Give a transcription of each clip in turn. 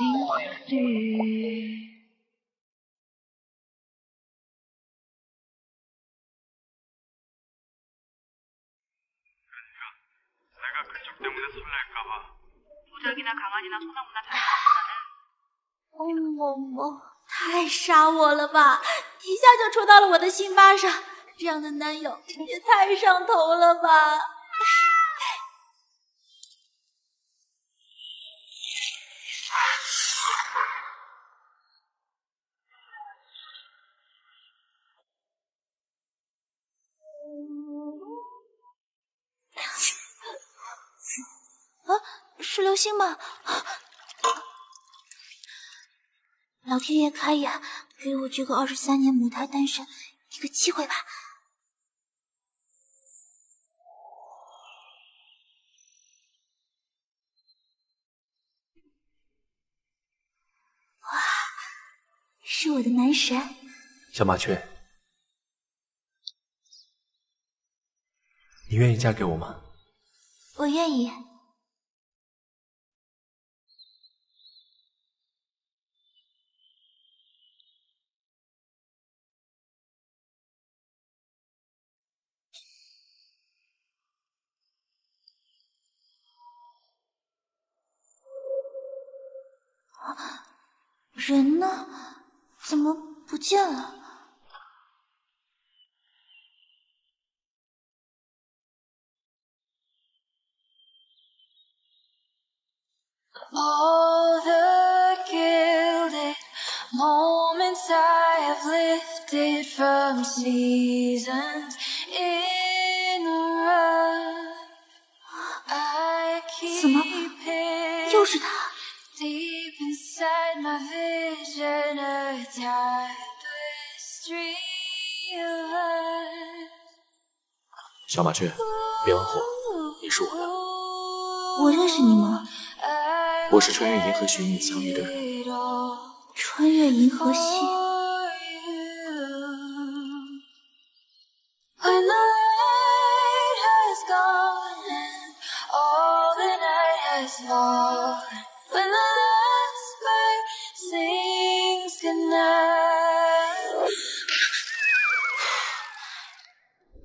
零零。哦，太杀我了吧！一下就戳到了我的心巴上，这样的男友也太上头了吧！啊，是流星吗？ 老天爷开眼，给我这个23年母胎单身一个机会吧！哇，是我的男神小麻雀，你愿意嫁给我吗？我愿意。 人呢？怎么不见了？怎么又是他？ 小麻雀，别玩火，你是我的。我认识你吗？我是穿越银河系与你相遇的人。穿越银河系？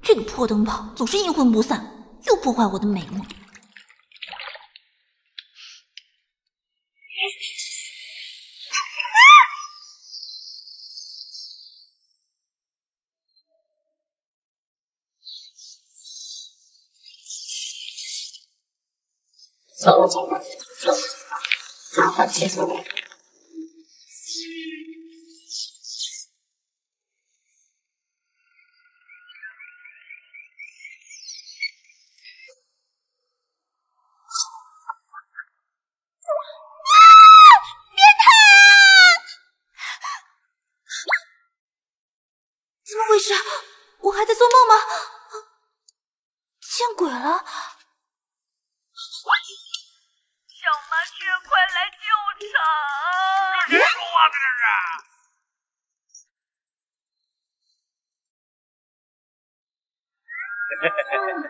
这个破灯泡总是阴魂不散，又破坏我的美梦。走。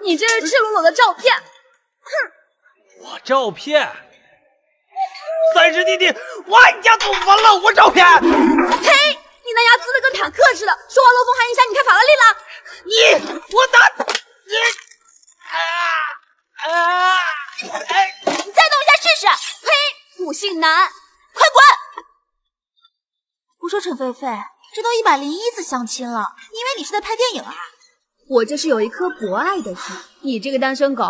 你这是赤裸裸的照片！哼！我照片？三师弟弟，我你家祖坟了！我照片！呸！你那牙呲的跟坦克似的，说话漏风还影响你开法拉利了！你，我打你！你再动一下试试！呸！骨性男，快滚！我说陈菲菲，这都101次相亲了，你以为你是在拍电影啊？ 我这是有一颗博爱的心，你这个单身狗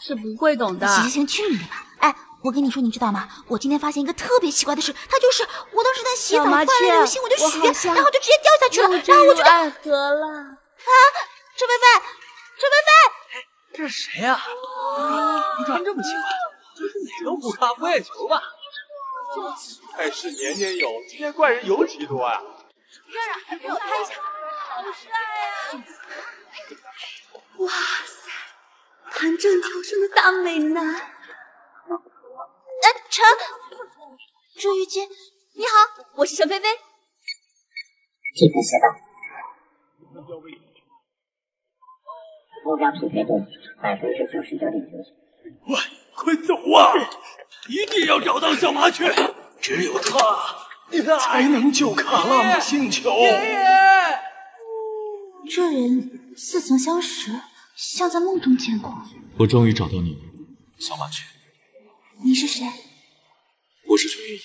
是不会懂的。行，去你的吧！哎，我跟你说，你知道吗？我今天发现一个特别奇怪的事，它就是我当时在洗澡，忽然流星，我就许愿，然后就直接掉下去了，然后我就爱河了。啊，陈菲菲，陈菲菲，这是谁呀？你穿这么奇怪，这是哪个补咖怪球吧？这乞丐是年年有，今天怪人尤其多呀。让给我拍一下，好帅呀！ 哇塞，盘正求生的大美男！哎，陈，朱玉金，你好，我是陈菲菲。匹配协到，目标匹配度99.99%。喂，快走啊！一定要找到小麻雀！只有他才能救卡拉姆星球。爷爷，这人自从消失，像在梦中见过。我终于找到你了，小马驹。你是谁？我是君毅。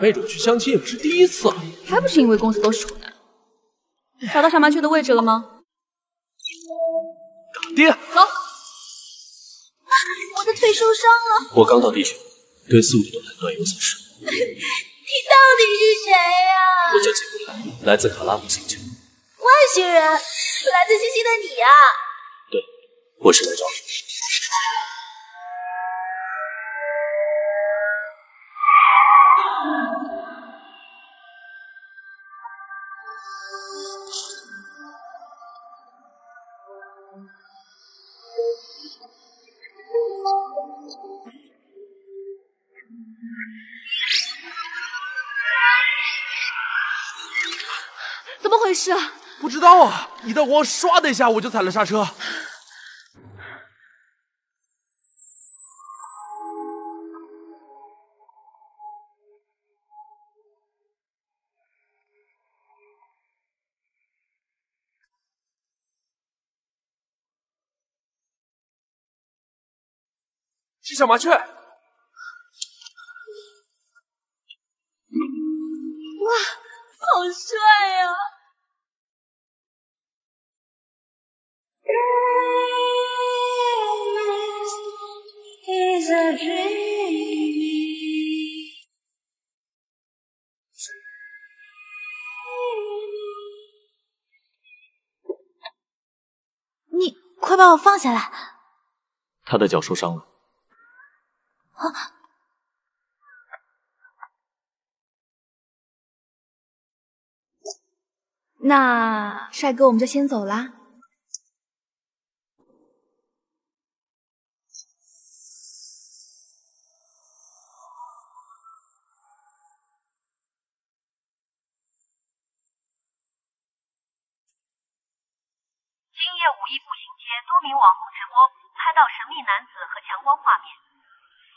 被主去相亲也不是第一次了，还不是因为公司都是处男。找到小麻雀的位置了吗？搞定，走。我的腿受伤了。我刚到地球，对速度的判断有所失误。你到底是谁呀、啊？我叫杰古兰，来自卡拉姆星球。外星人，来自星星的你啊。对，我是来找你。 是啊，不知道啊！你的光唰的一下，我就踩了刹车。是小麻雀。哇，好帅呀、啊！ Is a dream. You, 快把我放下来！他的脚受伤了。啊！那帅哥，我们就先走啦。 多名网红直播拍到神秘男子和强光画面，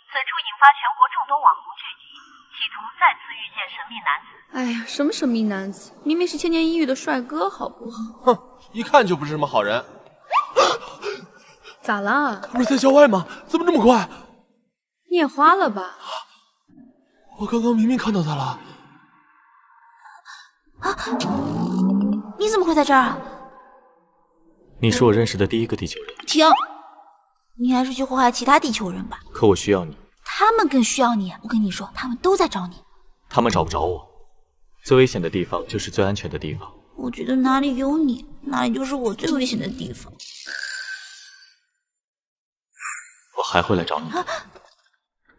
此处引发全国众多网红聚集，企图再次遇见神秘男子。哎呀，什么神秘男子？明明是千年一遇的帅哥，好不好？哼，一看就不是什么好人。咋啦？他不是在校外吗？怎么这么快？你眼花了吧？我刚刚明明看到他了。啊！你怎么会在这儿啊？ 你是我认识的第一个地球人。停！你还是去祸害其他地球人吧。可我需要你。他们更需要你。我跟你说，他们都在找你。他们找不着我。最危险的地方就是最安全的地方。我觉得哪里有你，哪里就是我最危险的地方。我还会来找你的。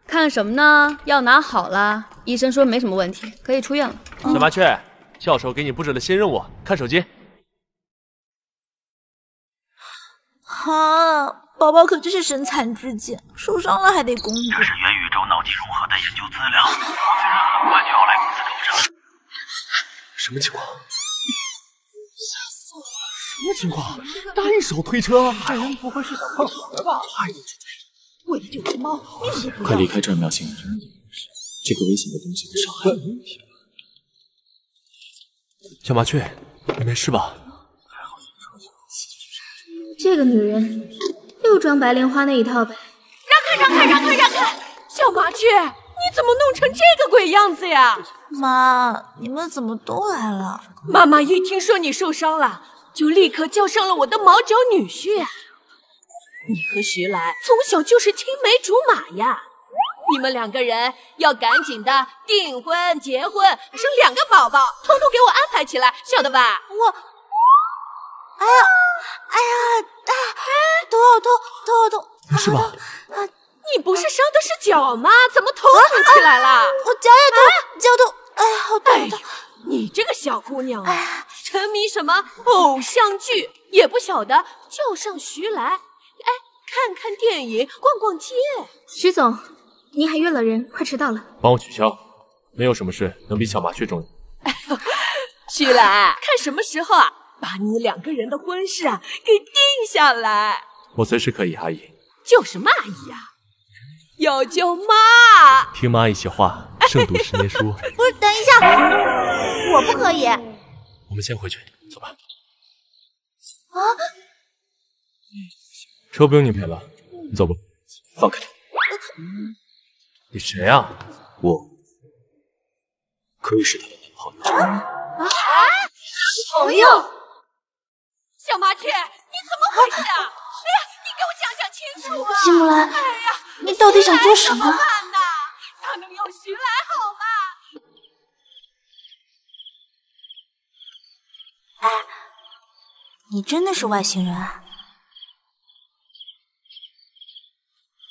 看什么呢？药拿好了，医生说没什么问题，可以出院了。小麻雀，教授给你布置了新任务，看手机。 哈、啊，宝宝可真是身残志坚，受伤了还得工作。这是元宇宙脑机融合的研究资料，负责人很快就要来公司找上。什么情况？吓死我了！什么情况？单手推车？这人不会是想碰我的吧？快点去追！为了救只猫，命都快离开这儿，喵星人！这个危险的东西会伤害你。小麻雀，你没事吧？ 这个女人又装白莲花那一套呗！让开，让开，让开，让开！小麻雀，你怎么弄成这个鬼样子呀？妈，你们怎么都来了？妈妈一听说你受伤了，就立刻叫上了我的毛脚女婿。你和徐来从小就是青梅竹马呀，你们两个人要赶紧的订婚、结婚、生两个宝宝，统统给我安排起来，晓得吧？我。 哎呀，哎呀，哎，头好痛，头好痛，是吧？啊，你不是伤的是脚吗？怎么头痛起来了？我脚也痛，脚痛，哎呀，好痛！你这个小姑娘啊，沉迷什么偶像剧，也不晓得叫上徐来，哎，看看电影，逛逛街。徐总，您还约了人，快迟到了，帮我取消。没有什么事能比小麻雀重要。徐来，看什么时候啊？ 把你两个人的婚事啊给定下来，我随时可以。阿姨，叫什么阿姨呀？要叫妈。听妈一席话，胜读十年书。不是，等一下，我不可以。我们先回去，走吧。啊！车不用你赔了，你走吧。放开！你谁啊？我可以是她的男朋友。啊！朋友。 小麻雀，你怎么回事啊？哎呀，你给我讲讲清楚啊！季木兰，哎呀，你到底想做什么？他能有徐来好吗？哎，你真的是外星人啊？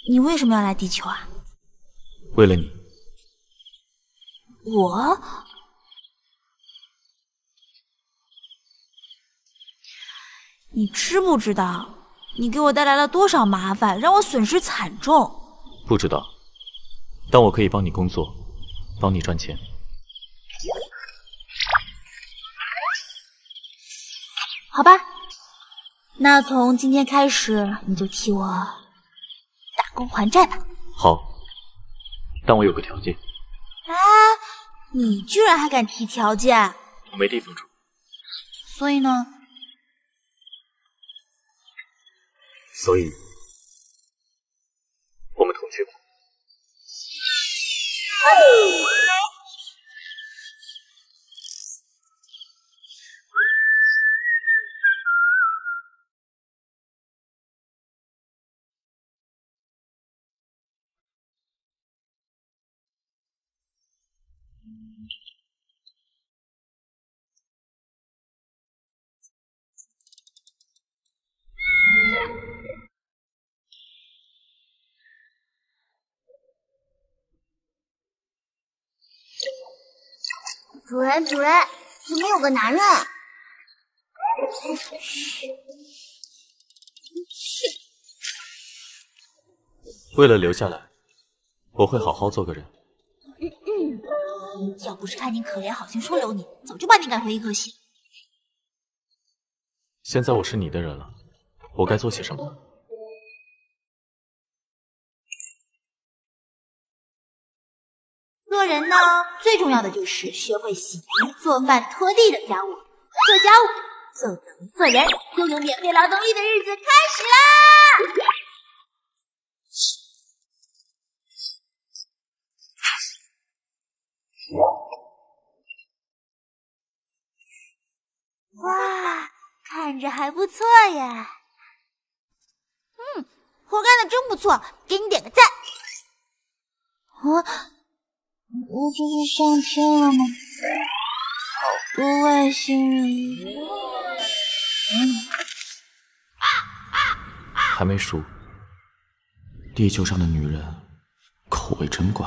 你为什么要来地球啊？为了你。我。 你知不知道，你给我带来了多少麻烦，让我损失惨重？不知道，但我可以帮你工作，帮你赚钱。好吧，那从今天开始，你就替我打工还债吧。好，但我有个条件。啊！你居然还敢提条件？我没地方住。所以呢？ 所以，我们同居吧。主人，主人，怎么有个男人？为了留下来，我会好好做个人。要不是看你可怜，好心收留你，早就把你赶回一颗星。现在我是你的人了，我该做些什么？ 做人呢，最重要的就是学会洗涤、做饭、拖地等家务。做家务就等于做人，拥有免费劳动力的日子开始啦！哇，看着还不错呀。嗯，活干的真不错，给你点个赞。啊。 我这是上天了吗？好多外星人！还没熟，地球上的女人口味真怪。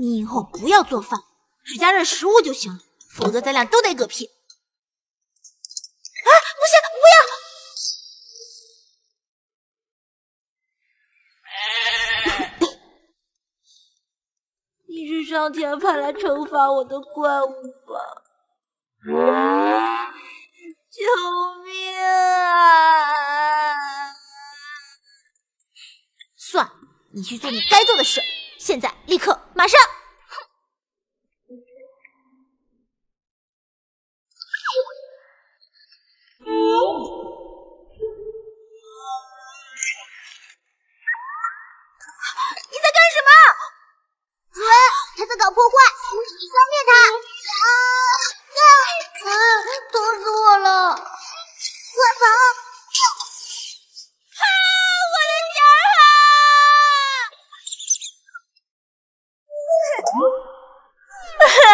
你以后不要做饭，只加热食物就行了，否则咱俩都得嗝屁。啊！不是，不要！ 你是上天派来惩罚我的怪物吧？救命啊！算了，你去做你该做的事，现在、立刻、马上！孩子搞破坏，消灭他！疼死我了！快跑！啊！我的家啊！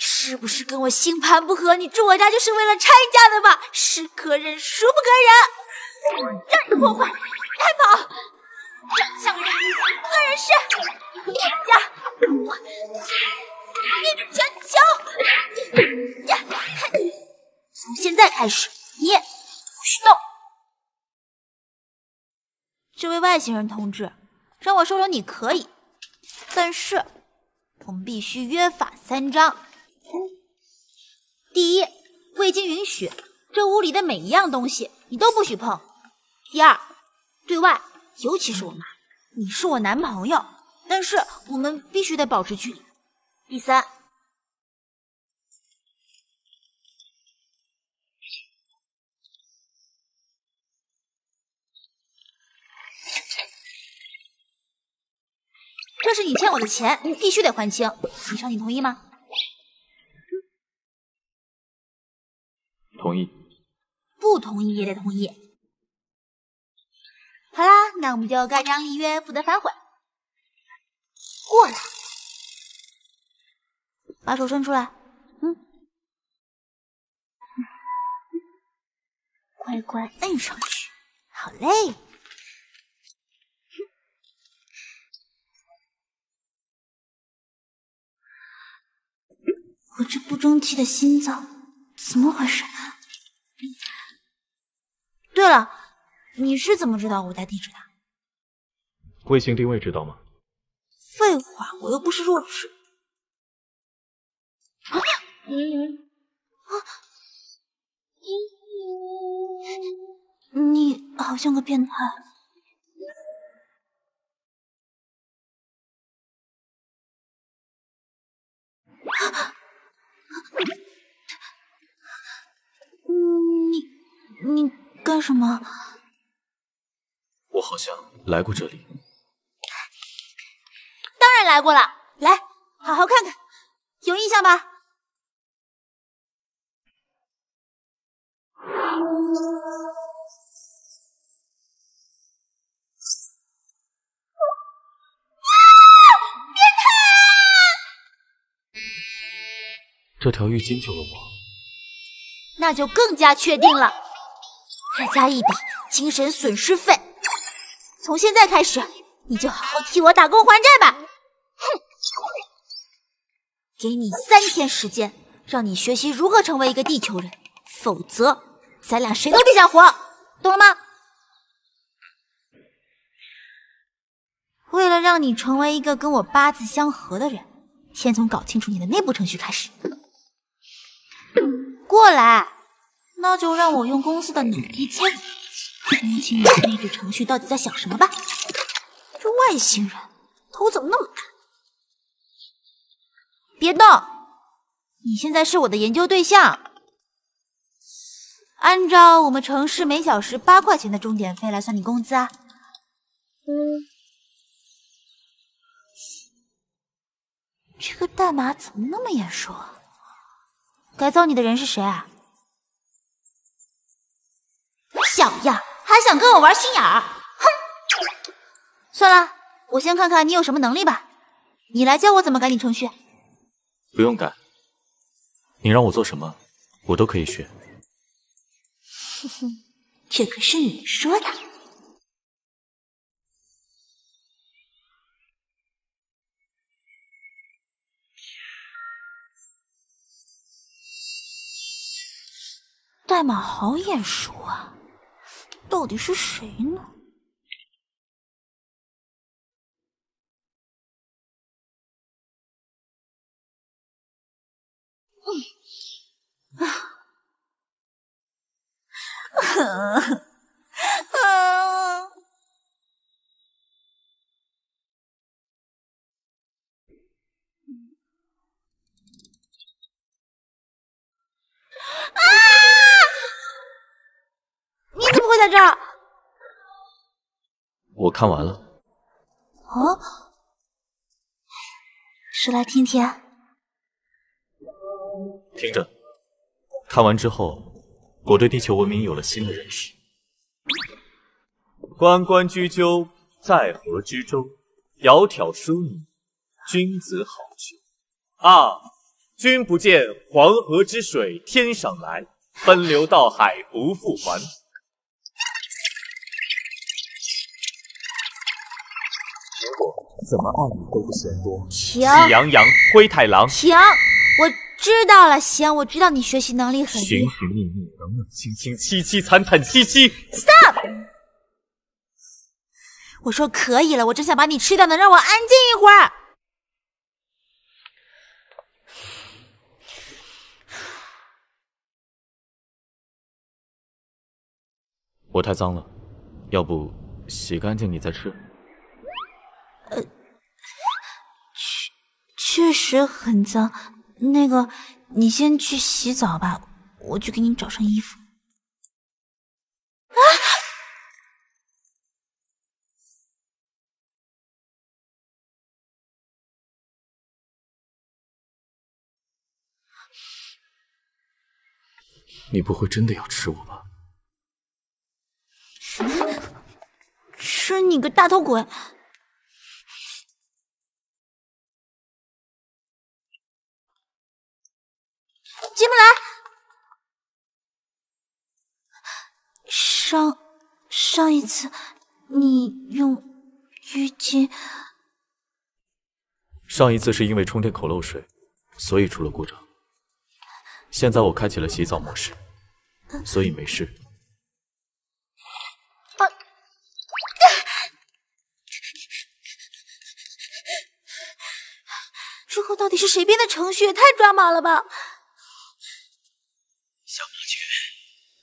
是不是跟我星盘不合？你住我家就是为了拆家的吧？是可忍孰不可忍！让你破坏，快跑！长相人，恶人事，你家我灭绝全球！从现在开始，你不许动！这位外星人同志，让我收留你可以，但是我们必须约法三章。 第一，未经允许，这屋里的每一样东西你都不许碰。第二，对外，尤其是我妈，你是我男朋友，但是我们必须得保持距离。第三，这是你欠我的钱，必须得还清。以上你同意吗？ 同意，不同意也得同意。好啦，那我们就盖章立约，不得反悔。过来，把手伸出来。乖乖摁上去。好嘞。我这不争气的心脏。 怎么回事？对了，你是怎么知道我家地址的？卫星定位知道吗？废话，我又不是弱智。啊！你好像个变态。啊！ 你干什么？我好像来过这里。当然来过了，来，好好看看，有印象吧？变态！这条浴巾救了我。 那就更加确定了，再加一笔精神损失费。从现在开始，你就好好替我打工还债吧。哼，给你3天时间，让你学习如何成为一个地球人，否则咱俩谁都别想活，懂了吗？为了让你成为一个跟我八字相合的人，先从搞清楚你的内部程序开始。 过来，那就让我用公司的脑力激活，听清你的内置程序到底在想什么吧。这外星人头怎么那么大？别动！你现在是我的研究对象。按照我们城市每小时8块钱的钟点费来算你工资啊。这个代码怎么那么眼熟啊？ 改造你的人是谁啊？小样，还想跟我玩心眼儿？哼！算了，我先看看你有什么能力吧。你来教我怎么改你程序。不用改，你让我做什么，我都可以学。哼哼，这可是你说的。代码好眼熟啊，到底是谁呢？你怎么会在这儿？我看完了。哦，说来听听。听着，看完之后。 我对地球文明有了新的认识。关关雎鸠，在河之洲。窈窕淑女，君子好逑。啊，君不见黄河之水天上来，奔流到海不复还。结果怎么爱你都不嫌多。停！喜羊羊，灰太狼。停！我。 知道了，行，我知道你学习能力很。寻寻觅觅，冷冷清清，凄凄惨惨戚戚。Stop！ 我说可以了，我真想把你吃掉呢，让我安静一会儿。我太脏了，要不洗干净你再吃。确实很脏。 那个，你先去洗澡吧，我去给你找上衣服。啊！你不会真的要吃我吧？吃你个大头鬼！ 进不来。上一次你用浴巾。上一次是因为充电口漏水，所以出了故障。现在我开启了洗澡模式，所以没事。之后到底是谁编的程序？也太抓马了吧！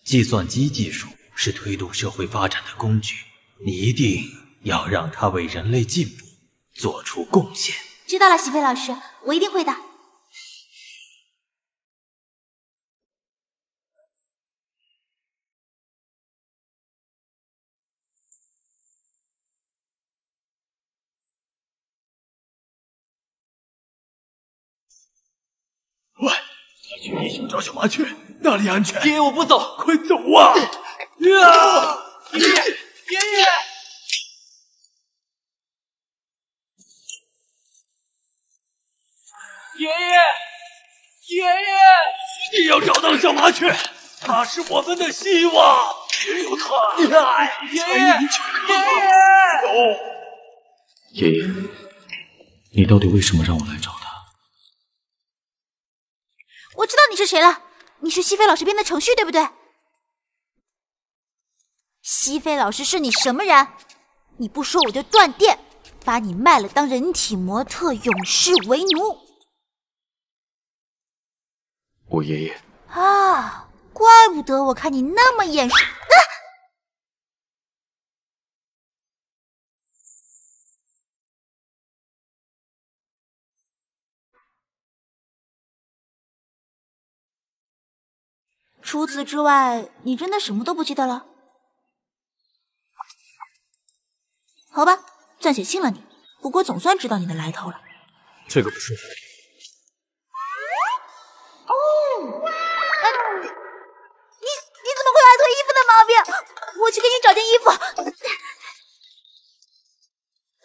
计算机技术是推动社会发展的工具，你一定要让它为人类进步做出贡献。知道了，喜飞老师，我一定会的。喂，快去地球找小麻雀。 那里安全。爷爷，我不走，快走啊！啊！爷爷，爷爷，一定要找到小麻雀，它是我们的希望。只有它，爷爷，你到底为什么让我来找他？我知道你是谁了。 你是西飞老师编的程序，对不对？西飞老师是你什么人？你不说我就断电，把你卖了当人体模特，永世为奴。我爷爷啊，怪不得我看你那么眼熟啊！除此之外，你真的什么都不记得了？好吧，暂且信了你。不过总算知道你的来头了。这个不舒服。哦，你怎么会有爱脱衣服的毛病？我去给你找件衣服。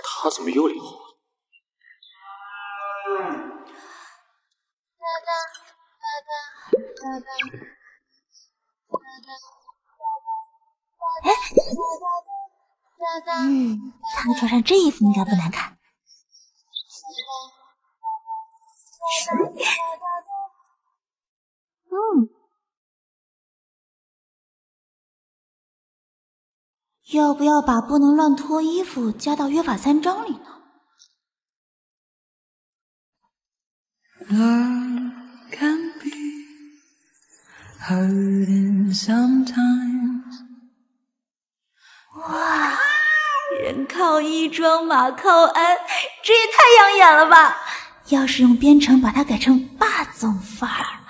他怎么又脸红了？爸爸。 哎，他们穿上这衣服应该不难看。要不要把不能乱脱衣服加到约法三章里呢？ hurting sometimes. 哇，人靠衣装，马靠鞍，这也太养眼了吧！要是用编程把它改成霸总范儿。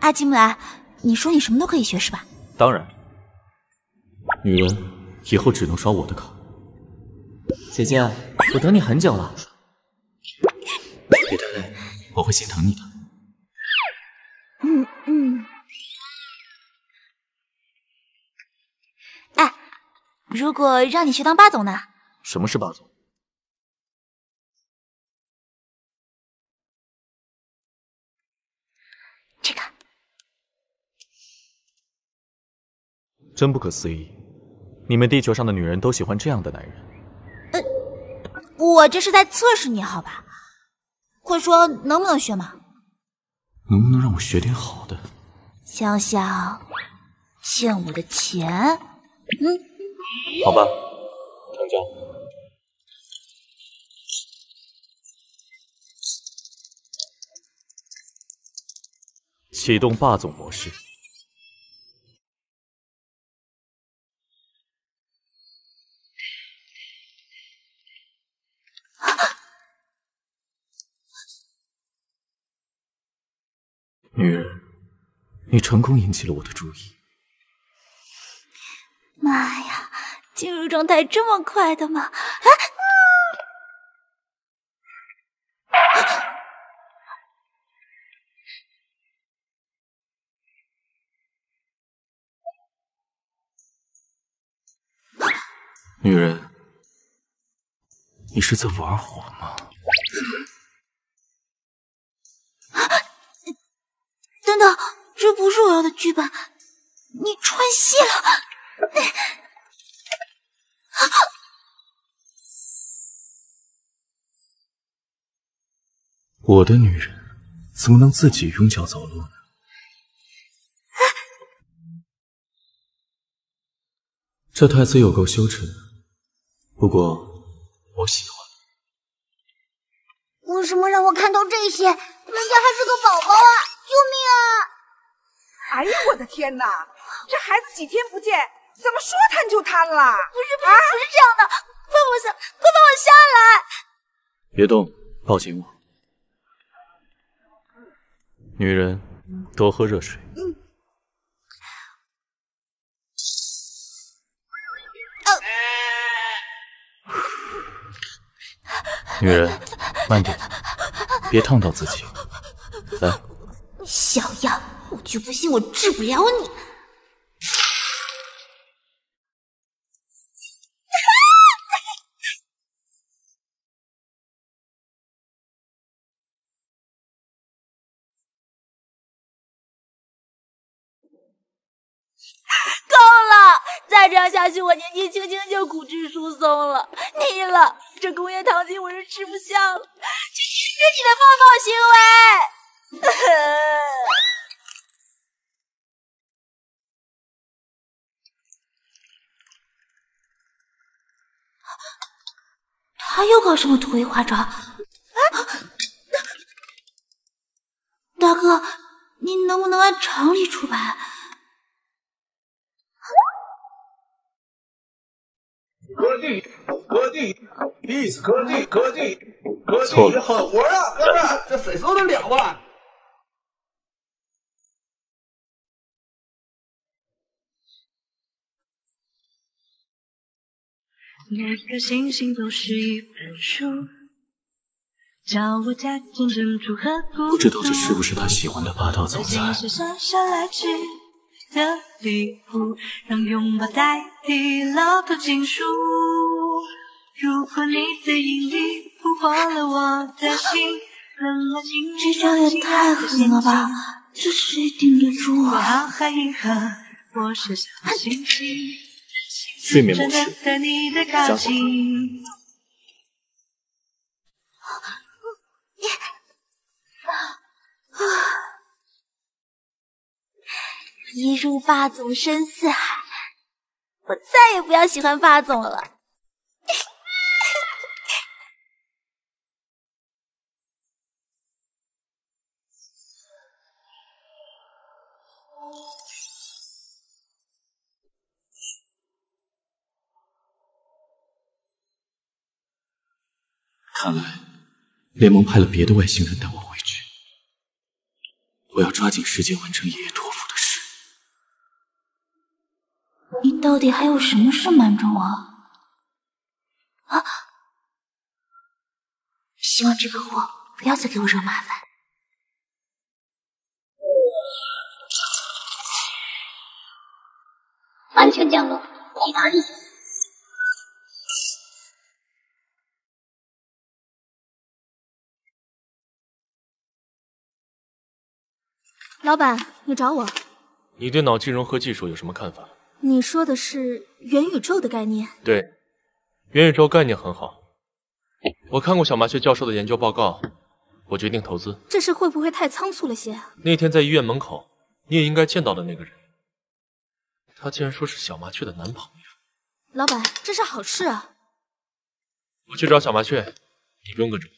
阿基姆莱，你说你什么都可以学是吧？当然。女人以后只能刷我的卡。姐姐，我等你很久了。别太累，我会心疼你的。哎，如果让你去当霸总呢？什么是霸总？ 这个真不可思议，你们地球上的女人都喜欢这样的男人。我这是在测试你好吧？快说能不能学嘛？能不能让我学点好的？想想欠我的钱，好吧，成交。 启动霸总模式。女人，你成功引起了我的注意。妈呀，进入状态这么快的吗？女人，你是在玩火吗？等等，这不是我要的剧本，你穿戏了！我的女人怎么能自己用脚走路呢？ 这台词有够羞耻的，不过我喜欢。为什么让我看到这些？人家还是个宝宝啊！救命啊！哎呀，我的天哪！这孩子几天不见，怎么说贪就贪了？不是这样的，快放我下来！别动，抱紧我。女人，多喝热水。女人，慢点，别烫到自己。来，小样，我就不信我治不了你！够了，再这样下去，我年纪轻轻就骨质疏松了，腻了。 这工业糖精我是吃不下了，这是你的泡泡行为。他又搞什么土味花招？大哥，你能不能按常理出牌？割地，割地，意思割地，割地，割地，好活啊，哥们，这谁受得了啊？每颗星星都是一本书，叫我加减乘除和不知道这是不是他喜欢的霸道总裁。 的礼物，让拥抱代替了读情书。如果你的引力俘获了我的心，冷了情绪。这招也太狠了吧！这谁顶得住啊？睡眠模式，加速。一入霸总深似海，我再也不要喜欢霸总了。看来联盟派了别的外星人带我回去，我要抓紧时间完成爷爷托付的事。你到底还有什么事瞒着我？啊！希望这个货不要再给我惹麻烦。 安全降落，抵达地点。老板，你找我？你对脑机融合技术有什么看法？你说的是元宇宙的概念？对，元宇宙概念很好。我看过小麻雀教授的研究报告，我决定投资。这事会不会太仓促了些？那天在医院门口，你也应该见到的那个人。 他竟然说是小麻雀的男朋友，老板，这是好事啊！我去找小麻雀，你不用跟着我。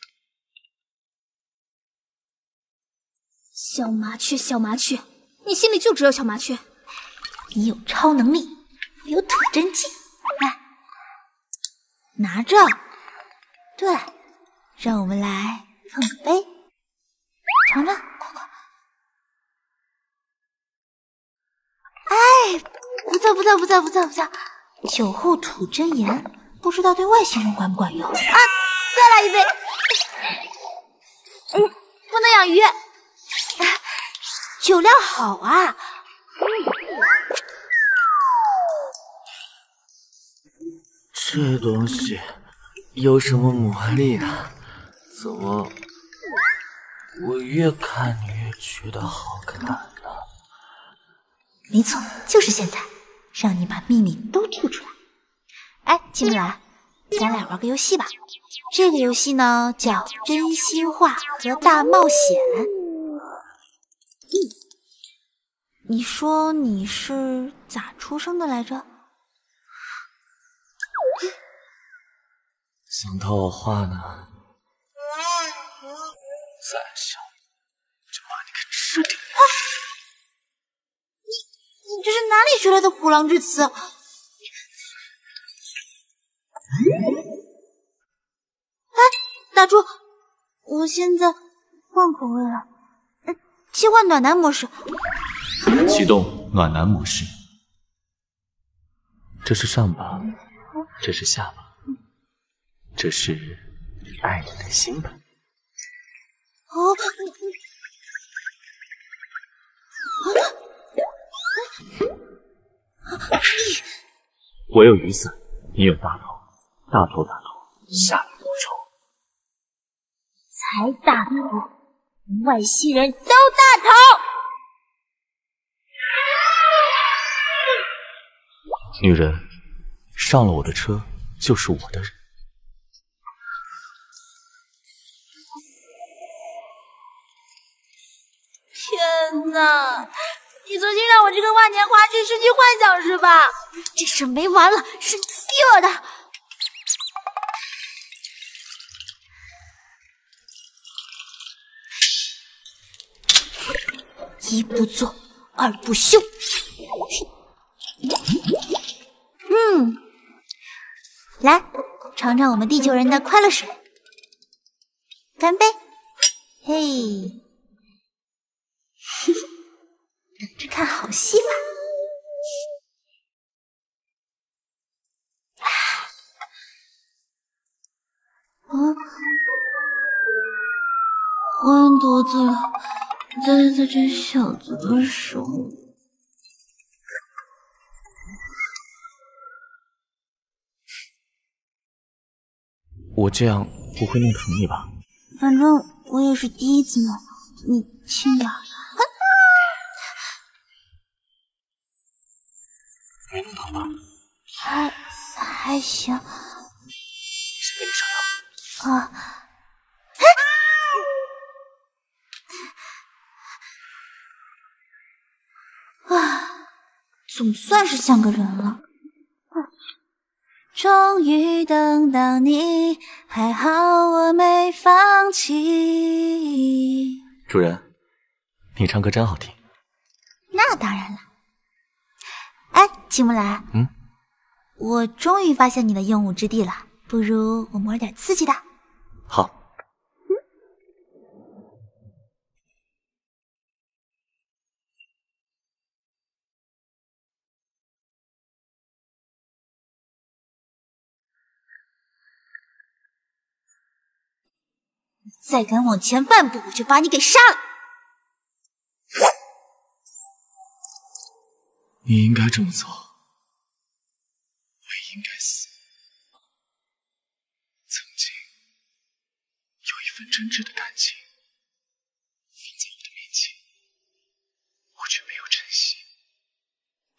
小麻雀，小麻雀，你心里就只有小麻雀。你有超能力，我有吐真剂，来，拿着。对，让我们来碰个杯，尝尝，快快！哎。 不错不错不错不错不错，酒后吐真言，不知道对外星人管不管用啊！再来一杯，不能养鱼，酒量好啊！这东西有什么魔力啊？怎么我越看你越觉得好看呢？没错，就是现在。 让你把秘密都吐出来！哎，青木兰，咱俩玩个游戏吧。这个游戏呢叫真心话和大冒险。你说你是咋出生的来着？想套我话呢？再笑，就把你给吃掉！啊 你这是哪里学来的“虎狼”之词？哎，打住！我现在换口味了，切换暖男模式。启动暖男模式。这是上巴，这是下巴，这是爱你的心吧？哦。 我有雨伞，你有大头，大头大头，下头仇。才大头，外星人都大头。女人，上了我的车就是我的人。天哪！ 你存心让我这个万年花痴失去幻想是吧？这事没完了，是你逼我的。一不做二不休。嗯，来尝尝我们地球人的快乐水，干杯！嘿。 等着看好戏吧！昏犊子了，栽在这小子的手里。我这样不会弄疼你吧？反正我也是第一次嘛，你轻点。 没弄疼吧？还行。先给你上药。啊！啊！总算是像个人了。终于等到你，还好我没放弃。主人，你唱歌真好听。那当然了。 哎，秦木兰，我终于发现你的用武之地了，不如我们玩点刺激的。好。嗯。再敢往前半步，我就把你给杀了！你应该这么做，我应该死。曾经。 一份真挚的感情放在我的面前，我却没有珍惜，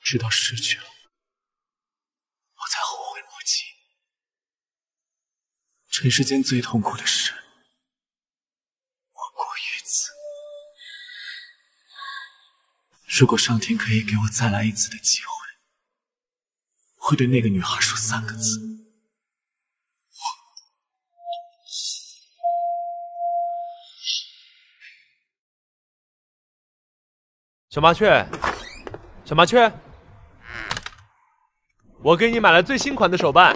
直到失去了，我才后悔莫及。尘世间最痛苦的事，莫过于此。如果上天可以给我再来一次的机会，会对那个女孩说三个字。 小麻雀，小麻雀，我给你买了最新款的手办。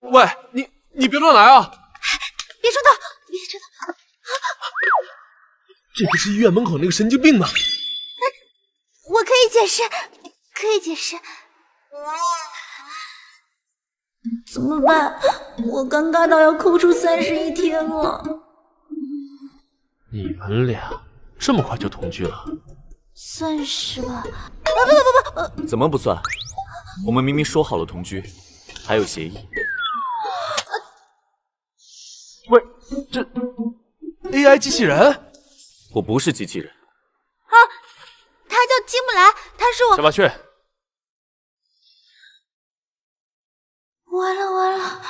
喂，你别乱来啊！别冲动，别冲动！这不是医院门口那个神经病吗？我可以解释，可以解释。怎么办？我尴尬到要抠出31天了。 你们俩这么快就同居了？算是吧。不，怎么不算？我们明明说好了同居，还有协议。喂，这 AI 机器人？我不是机器人。啊，他叫金木兰，他是我。小麻雀。完了完了。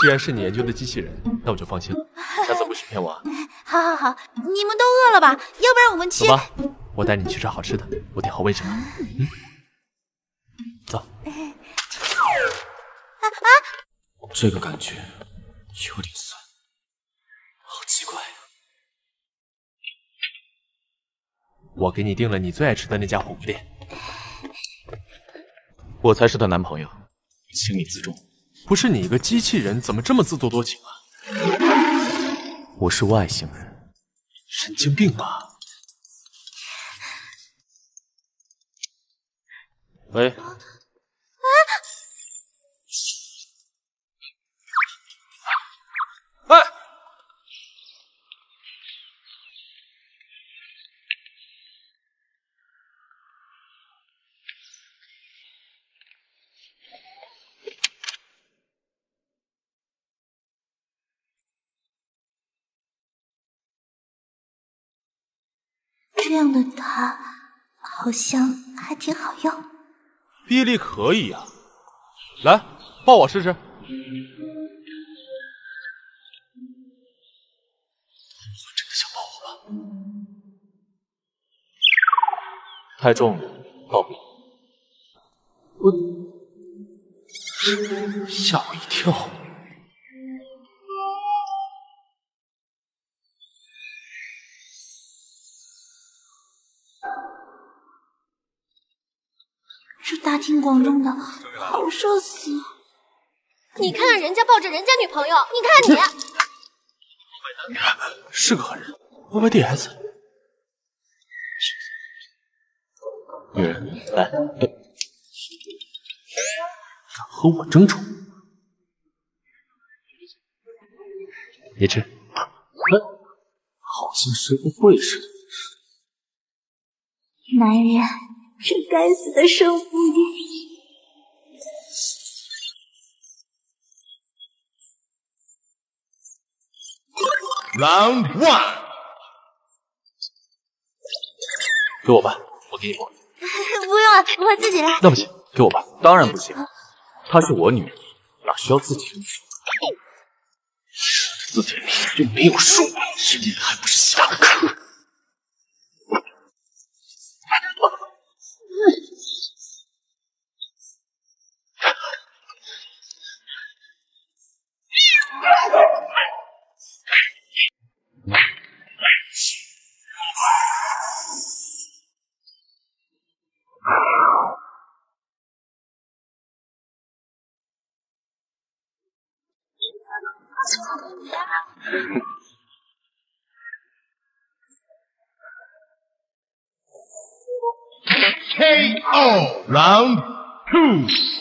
既然是你研究的机器人，那我就放心了。下次不许骗我啊！好好好，你们都饿了吧？要不然我们去……走吧，我带你去吃好吃的，我订好位置了。嗯，走。啊！这个感觉有点酸，好奇怪啊！我给你订了你最爱吃的那家火锅店。我才是她男朋友，请你自重。 不是你一个机器人，怎么这么自作多情啊？我是外星人，神经病吧？喂，哎，这样的它好像还挺好用，臂力可以啊！来，抱我试试。真的想抱我吗？太重了，抱不了。我吓我一跳。 这大庭广众的，好社死！你看看人家抱着人家女朋友，你看你，是个狠人。YYDS， 女人来，敢和我争宠？别吃，好像谁不会似的。男人。 这该死的生物！Round 1， 给我吧，我给你摸。不用了，我自己来。那不行，给我吧。当然不行，她是我女人，哪需要自己？字典里就没有数，你还不是瞎看？ KO round 2.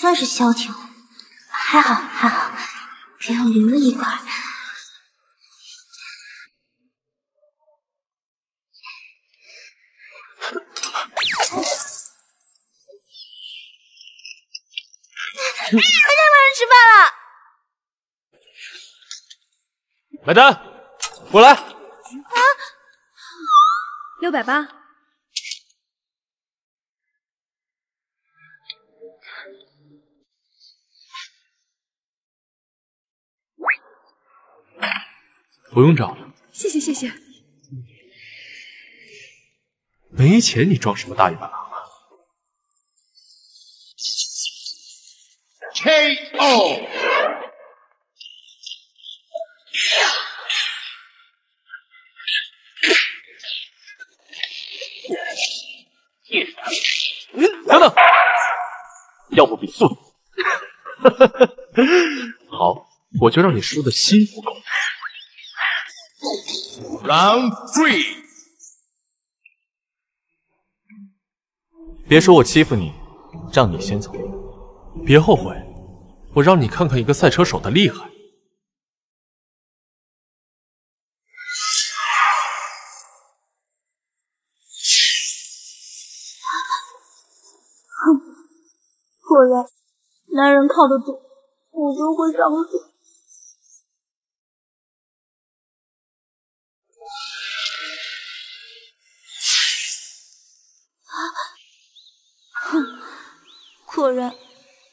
算是消停了，还好还好，给我留了一块。 买单，我来。啊，680。不用找了，谢谢谢谢。没钱你装什么大尾巴狼啊 ？KO。 等等，要不比速度？好，我就让你输的心服口服。Round 3， 别说我欺负你，让你先走，别后悔，我让你看看一个赛车手的厉害。 果然，男人靠得住，我就会上锁。啊！哼，果然，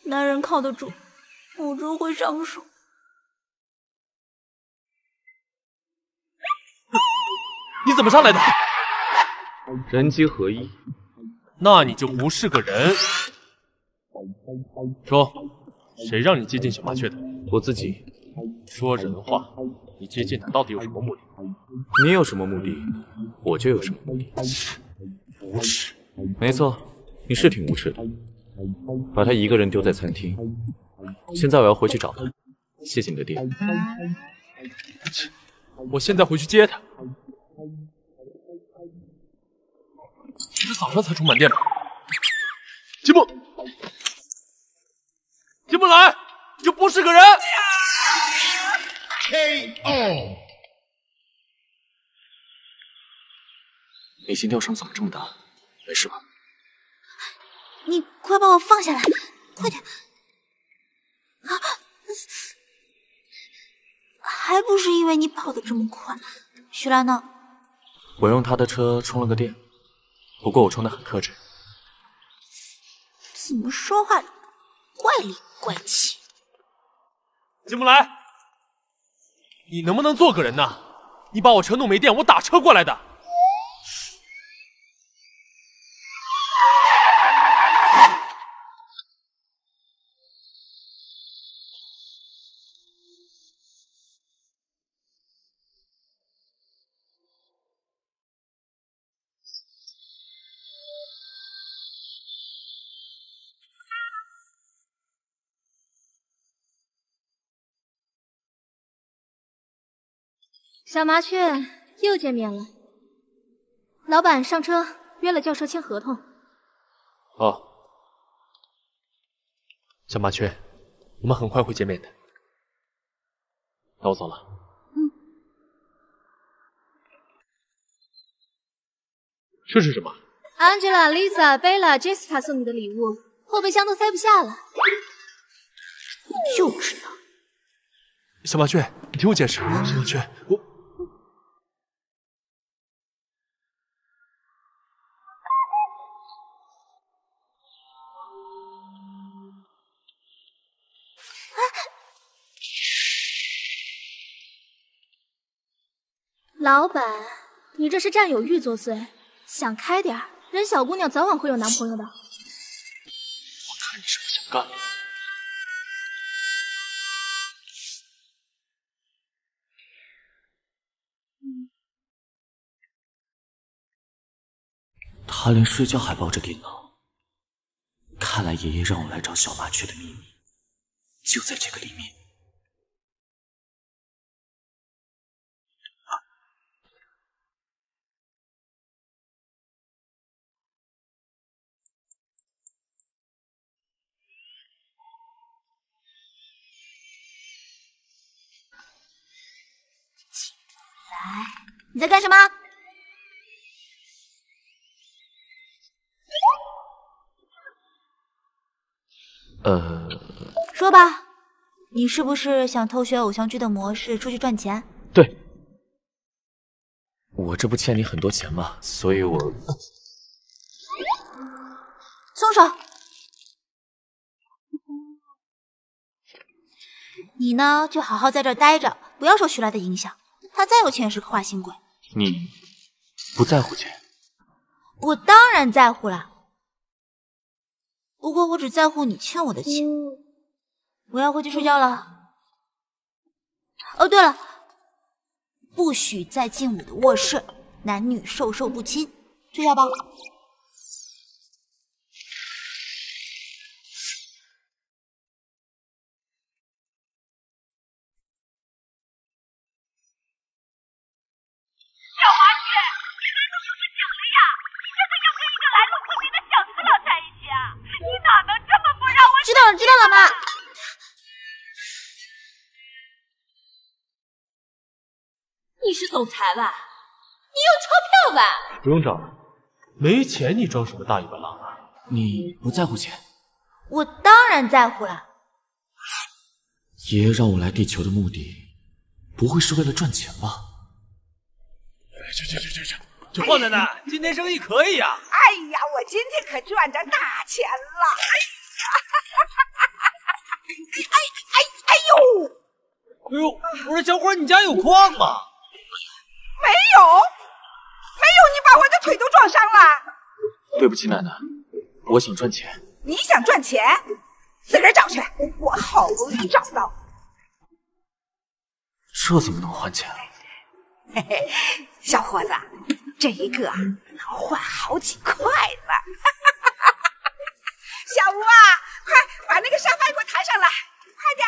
男人靠得住，我就会上锁。你怎么上来的？人机合一，那你就不是个人。 说，谁让你接近小麻雀的？我自己。说人话，你接近他到底有什么目的？你有什么目的，我就有什么目的。无耻！没错，你是挺无耻的，把他一个人丢在餐厅。现在我要回去找他，谢谢你的店。我现在回去接他。这是早上才充满电吧？吉姆。 进不来，你就不是个人。KO。你心跳声怎么这么大？没事吧？你快把我放下来，快点！啊，还不是因为你跑得这么快。徐兰呢？我用他的车充了个电，不过我充得很克制。怎么说话？ 怪里怪气，进不来。你能不能做个人呢？你把我车弄没电，我打车过来的。小麻雀又见面了。老板上车约了轿车签合同。哦，小麻雀，我们很快会见面的。那我走了。嗯。这是什么 ？Angela、Lisa、Bella、Jessica 送你的礼物，后备箱都塞不下了。我就知道。小麻雀，你听我解释。小麻雀，我。 老板，你这是占有欲作祟，想开点儿，人小姑娘早晚会有男朋友的。我看你是不想干了。他连睡觉还抱着电脑，看来爷爷让我来找小麻雀的秘密就在这个里面。起不来，你在干什么？ 说吧，你是不是想偷学偶像剧的模式出去赚钱？对，我这不欠你很多钱吗？所以我松手。你呢，就好好在这儿待着，不要受徐来的影响。他再有钱也是个花心鬼。你不在乎钱？我当然在乎了。 不过我只在乎你欠我的钱，我要回去睡觉了。哦，对了，不许再进我的卧室，男女授受不亲。睡觉吧。小麻雀，你这是怎么想的呀？你这不就跟一个来路不明的小刺佬在一起啊？ 你哪能这么不让我？知道了，知道了，妈。你是总裁吧？你有钞票吧？不用找了，没钱你装什么大尾巴狼啊？你不在乎钱？我当然在乎了。爷爷让我来地球的目的，不会是为了赚钱吧？去。 胖奶奶，今天生意可以呀、啊！哎呀，我今天可赚着大钱了！哎呦！哎呦！我说小伙，你家有矿吗？没有，没有，你把我的腿都撞伤了。对不起，奶奶，我想赚钱。你想赚钱，自个儿找去。我好不容易找到。这怎么能还钱啊？嘿嘿，小伙子。 这一个啊，能换好几块呢！小吴啊，快把那个沙发给我抬上来，快点！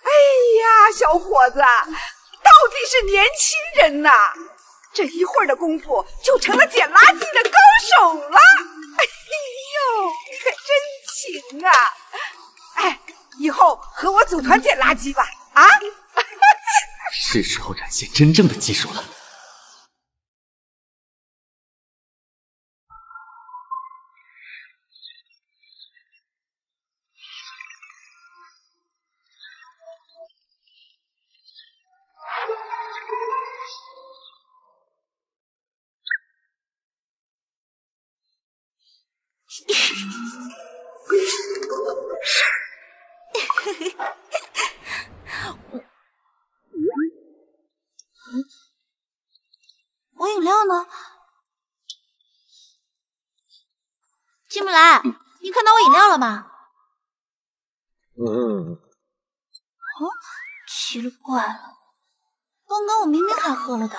哎呀，小伙子，到底是年轻人呐！ 这一会儿的功夫，就成了捡垃圾的高手了。哎呦，你可真行啊！哎，以后和我组团捡垃圾吧！啊，是时候展现真正的技术了。我饮料呢？进不来，你看到我饮料了吗？哦，奇了怪了，刚刚我明明还喝了的。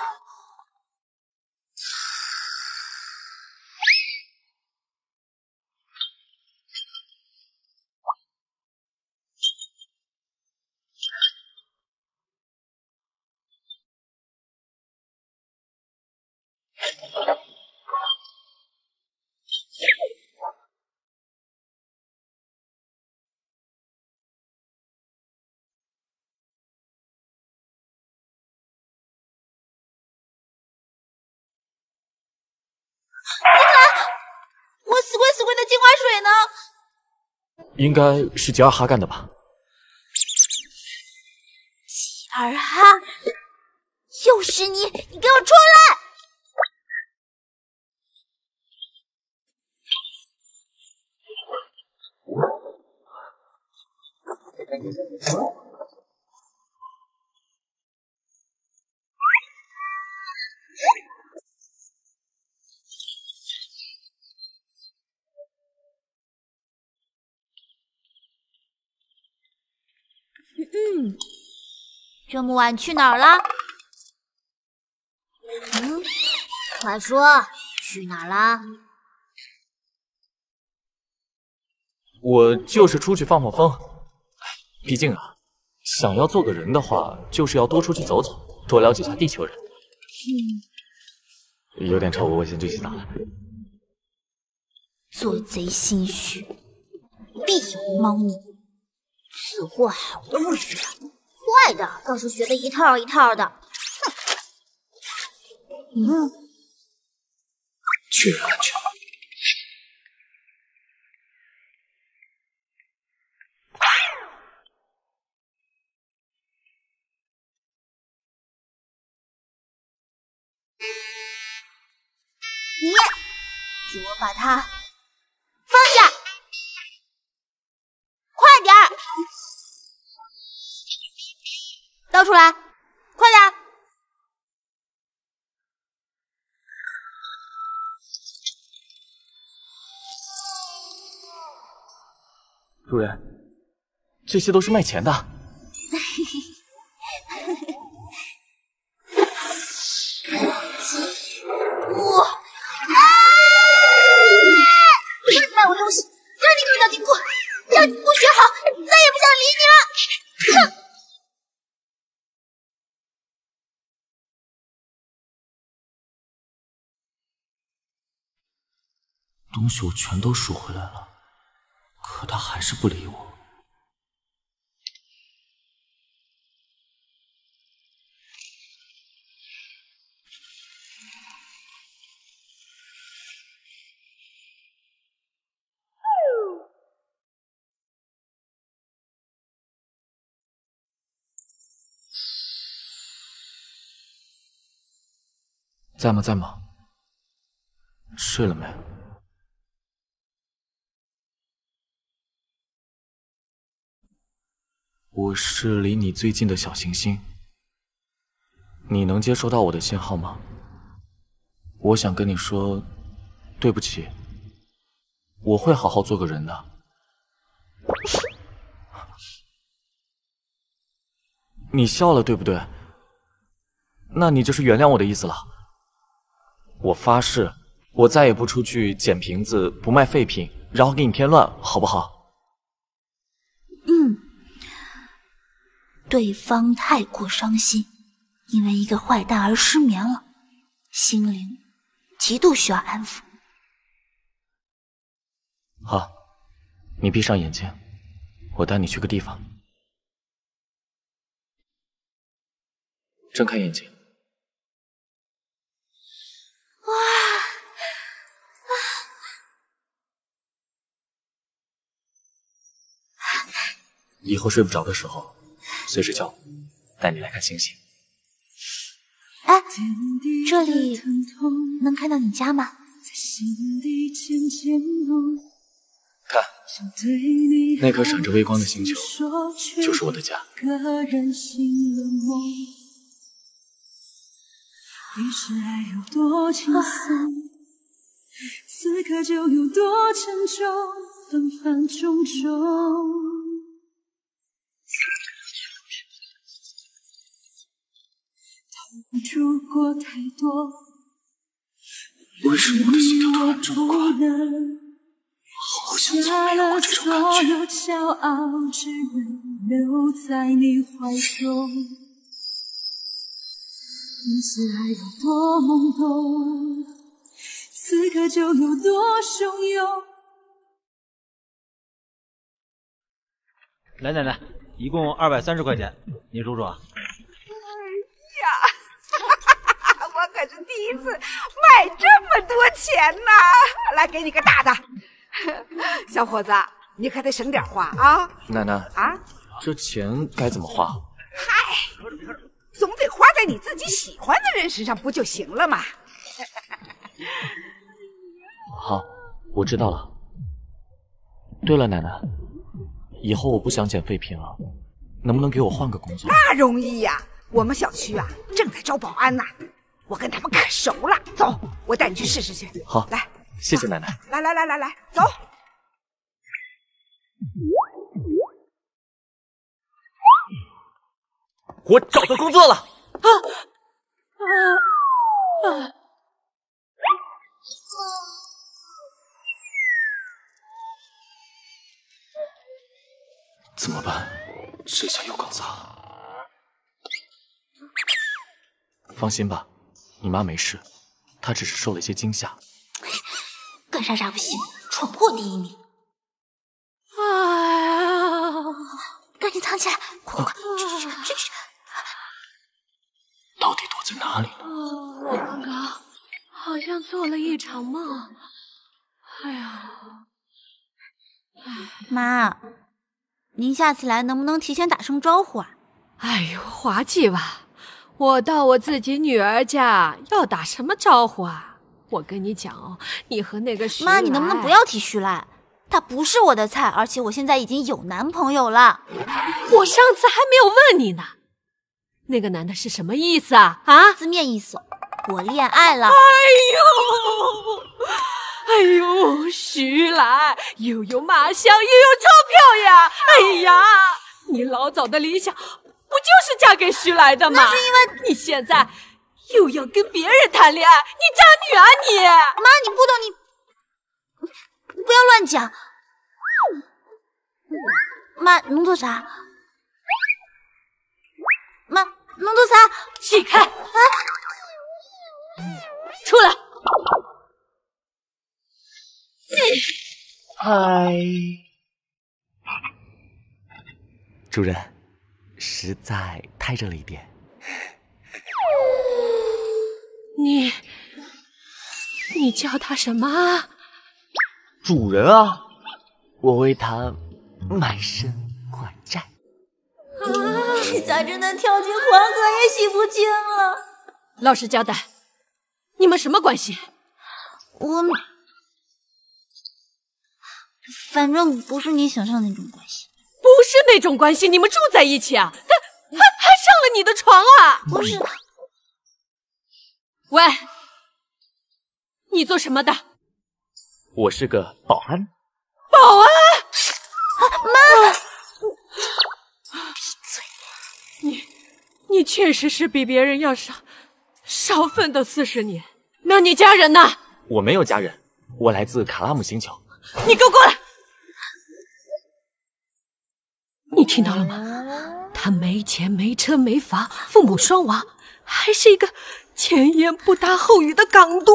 我死鬼死鬼的镜花水呢？应该是吉尔哈干的吧？吉尔哈，又是你！你给我出来！嗯，这么晚去哪儿了？嗯，快说去哪儿啦？我就是出去放放风，毕竟啊，想要做个人的话，就是要多出去走走，多了解下地球人。嗯，有点臭，我先去洗澡了。做贼心虚，必有猫腻。 此货好的不学，坏的倒是学的一套一套的。哼，嗯，去。你，给我把它放下，快点儿！ 倒出来，快点！主人，这些都是卖钱的。我卖我东西，让你腿脚筋骨，让你不学好，再也不想理你了。哼！ 东西我全都赎回来了，可他还是不理我。在吗？在吗？睡了没？ 我是离你最近的小行星，你能接收到我的信号吗？我想跟你说，对不起，我会好好做个人的。你笑了，对不对？那你就是原谅我的意思了。我发誓，我再也不出去捡瓶子，不卖废品，然后给你添乱，好不好？ 对方太过伤心，因为一个坏蛋而失眠了，心灵极度需要安抚。好，你闭上眼睛，我带你去个地方。睁开眼睛。哇！以后睡不着的时候。 随时叫我，带你来看星星。哎，这里能看到你家吗？看，那颗闪着微光的星球，就是我的家。啊 为什么我的心跳突然这么快？好像从没有过这种感觉。来，奶奶，一共230块钱，您数数啊。 可是第一次卖这么多钱呢！来，给你个大的，小伙子，你可得省点花啊！奶奶啊，这钱该怎么花？嗨，总得花在你自己喜欢的人身上不就行了吗？好，我知道了。对了，奶奶，以后我不想捡废品了，能不能给我换个工作？那容易呀、啊，我们小区啊正在招保安呢、啊。 我跟他们可熟了，走，我带你去试试去。好，来，谢谢奶奶。来，走。我找到工作了！怎么办？这下又搞砸了。放心吧，你妈没事，她只是受了一些惊吓。干啥啥不行，闯祸第一名。 赶紧藏起来！快！去！到底躲在哪里呢？我刚刚好像做了一场梦。妈，您下次来能不能提前打声招呼啊？哎呦，滑稽吧！我到我自己女儿家要打什么招呼啊？我跟你讲哦，你和那个徐来……妈，你能不能不要提徐来？ 他不是我的菜，而且我现在已经有男朋友了。我上次还没有问你呢，那个男的是什么意思啊？啊，字面意思，我恋爱了。哎呦，哎呦，徐来又有马香又有钞票呀！哎呀，你老早的理想不就是嫁给徐来的吗？那是因为你现在又要跟别人谈恋爱，你渣女啊你！妈，你不懂你。 不要乱讲，妈能做啥？妈能做啥？起开！啊！出来！嗨，主人，实在太热了一点。你叫他什么？ 主人啊，我为他卖身还债。啊，这下真的跳进黄河也洗不清了。老实交代，你们什么关系？我们反正不是你想象的那种关系。不是那种关系，你们住在一起啊？还上了你的床啊？不是。喂，你做什么的？ 我是个保安。保安，妈，闭嘴！你确实是比别人要少奋斗40年。那你家人呢？我没有家人，我来自卡拉姆星球。你给我过来！你听到了吗？他没钱没车没房，父母双亡，还是一个前言不搭后语的港督。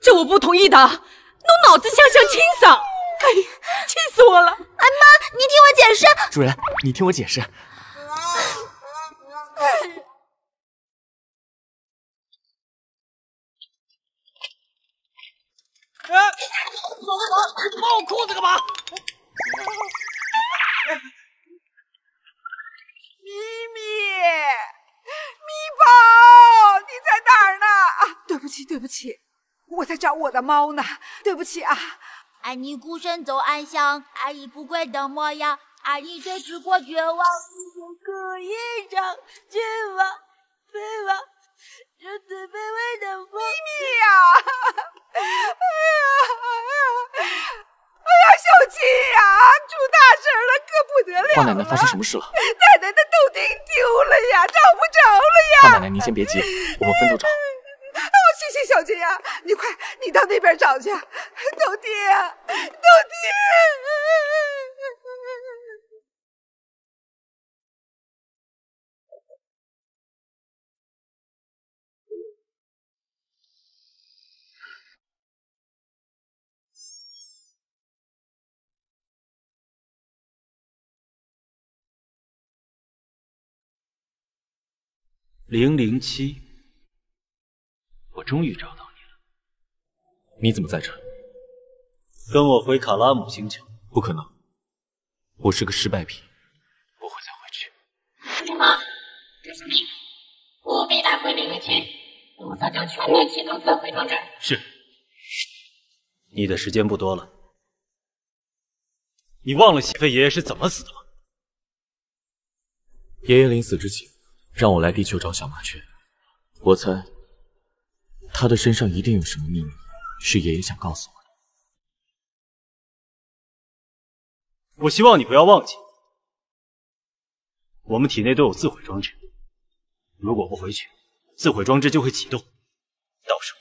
这我不同意的，弄脑子像清桑，哎呀，气死我了！哎妈，你听我解释。主人，你听我解释。哎，走！摸我裤子干嘛？咪宝，你在哪儿呢？啊，对不起。 我在找我的猫呢，对不起啊！爱你孤身走暗巷，爱你不跪的模样，爱你坚持过绝望，不哭一场，绝望，飞吧，这最卑微的风。咪咪呀！哎呀，小七呀，出大事了，可不得了！花奶奶发生什么事了？奶奶的豆丁丢了呀，找不着了呀！花奶奶，您先别急，我们分头找。 哦，谢谢小姐呀、啊！你快，你到那边找去。豆丁，豆丁。007。 我终于找到你了！你怎么在这儿？跟我回卡拉姆星球？不可能，我是个失败品，不会再回去。什么？这是命令！务必带回007，我将全面启动自毁装置。是。你的时间不多了。你忘了熹妃爷爷是怎么死的吗？爷爷临死之前，让我来地球找小麻雀，我猜。 他的身上一定有什么秘密，是爷爷想告诉我的。我希望你不要忘记，我们体内都有自毁装置，如果不回去，自毁装置就会启动，到时候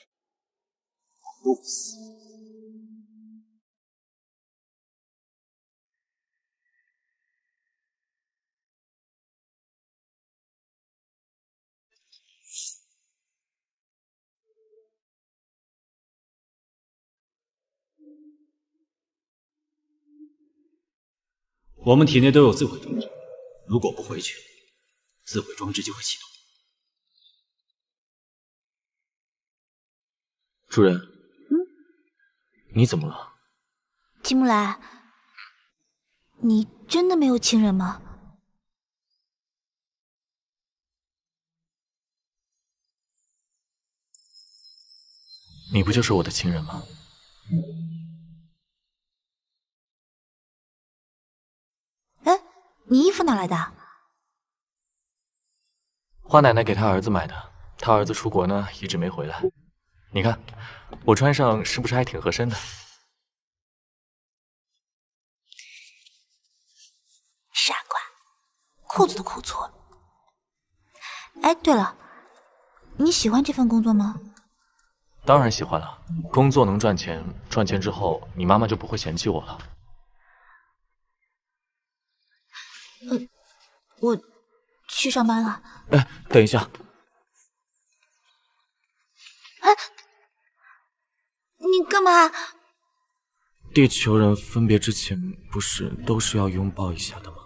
我们都不死。我们体内都有自毁装置。 如果不回去，自毁装置就会启动。主人，你怎么了？金木兰，你真的没有亲人吗？你不就是我的亲人吗？ 你衣服哪来的？花奶奶给她儿子买的，她儿子出国呢，一直没回来。你看，我穿上是不是还挺合身的？傻瓜，裤子都扣错了。哎，对了，你喜欢这份工作吗？当然喜欢了，工作能赚钱，赚钱之后你妈妈就不会嫌弃我了。 我去上班了。哎，等一下！哎，你干嘛？地球人分别之前不是都是要拥抱一下的吗？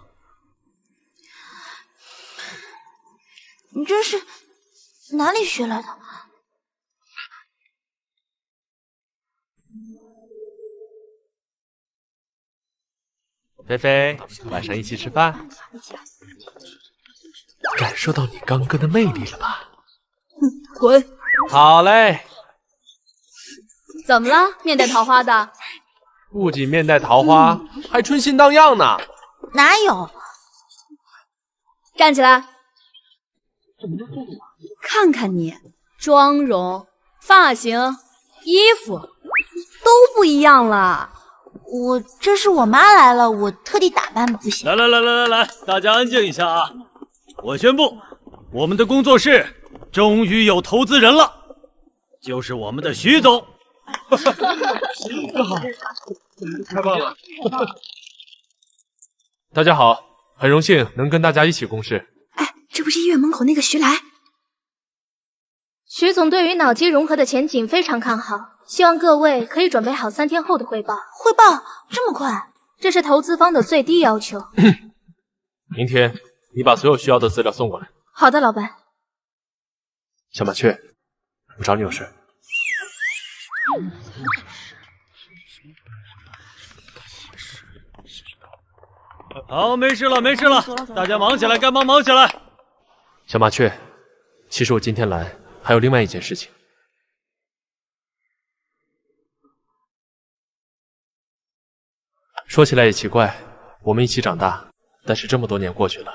你这是哪里学来的？菲菲，晚上一起吃饭。感受到你刚哥的魅力了吧？滚！好嘞。怎么了？面带桃花的？不仅面带桃花，还春心荡漾呢。哪有？站起来！看看你，妆容、发型、衣服都不一样了。 我这是我妈来了，我特地打扮不行。来，大家安静一下啊！我宣布，我们的工作室终于有投资人了，就是我们的徐总。太棒了！大家好，很荣幸能跟大家一起共事。哎，这不是医院门口那个徐来？徐总对于脑机融合的前景非常看好。 希望各位可以准备好3天后的汇报。汇报这么快？这是投资方的最低要求。明天你把所有需要的资料送过来。好的，老板。小麻雀，我找你有事。好，没事了，大家忙起来，该忙起来。小麻雀，其实我今天来还有另外一件事情。 说起来也奇怪，我们一起长大，但是这么多年过去了，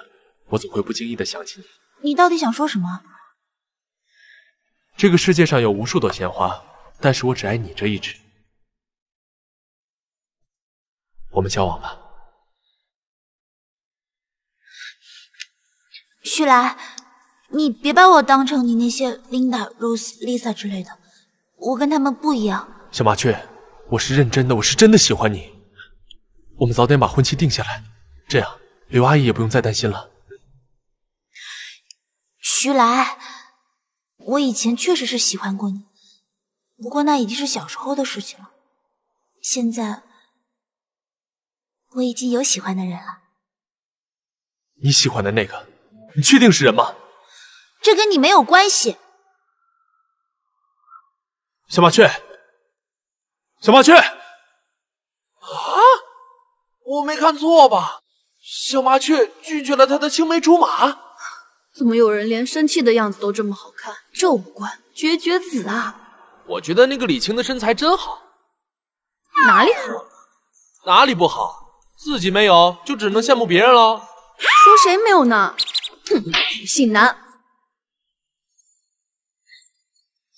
我总会不经意的想起你。你到底想说什么？这个世界上有无数朵鲜花，但是我只爱你这一枝。我们交往吧，徐来，你别把我当成你那些 Linda、Rose、Lisa 之类的，我跟他们不一样。小麻雀，我是认真的，我是真的喜欢你。 我们早点把婚期定下来，这样刘阿姨也不用再担心了。徐来，我以前确实是喜欢过你，不过那已经是小时候的事情了。现在我已经有喜欢的人了。你喜欢的那个，你确定是人吗？这跟你没有关系。小麻雀，小麻雀。 我没看错吧？小麻雀拒绝了他的青梅竹马。怎么有人连生气的样子都这么好看？这五官绝绝子啊！我觉得那个李青的身材真好。哪里好？哪里不好？自己没有，就只能羡慕别人喽。说谁没有呢？哼，女性男。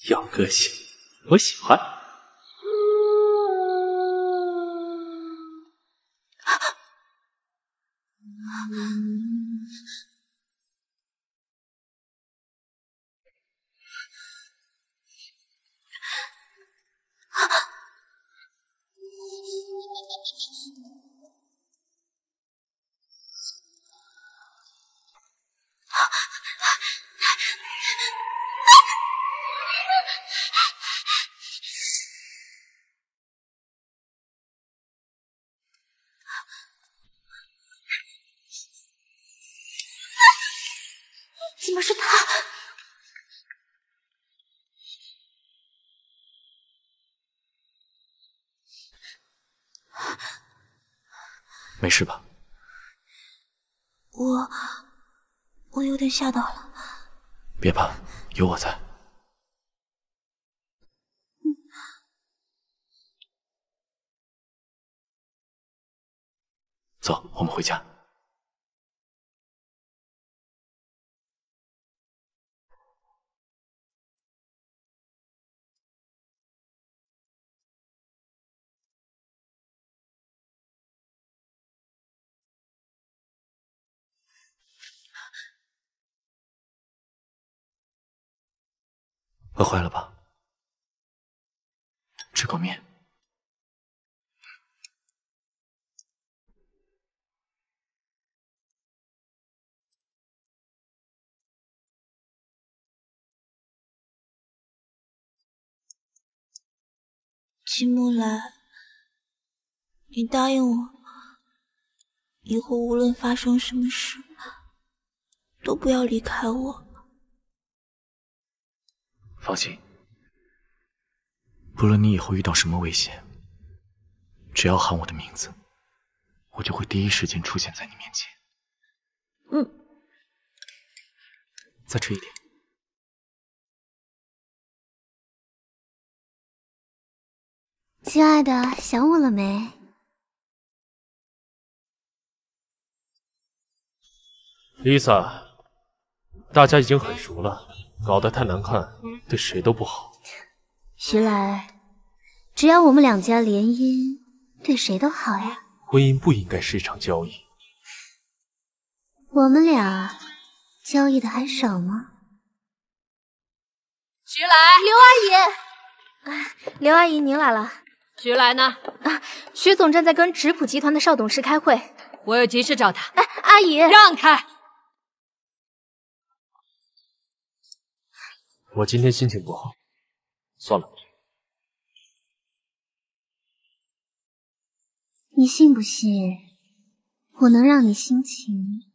有个性，我喜欢。怎么是他？没事吧？我有点吓到了。别怕，有我在。 走，我们回家。饿坏了吧？吃口面。 季木兰，你答应我，以后无论发生什么事，都不要离开我。放心，不论你以后遇到什么危险，只要喊我的名字，我就会第一时间出现在你面前。嗯，再吃一点。 亲爱的，想我了没？Lisa， 大家已经很熟了，搞得太难看，对谁都不好。徐来，只要我们两家联姻，对谁都好呀。婚姻不应该是一场交易。我们俩交易的还少吗？徐来，刘阿姨，刘阿姨您来了。 徐来呢？啊，徐总正在跟直普集团的邵董事开会，我有急事找他。哎，阿姨，让开！我今天心情不好，算了。你信不信我能让你心情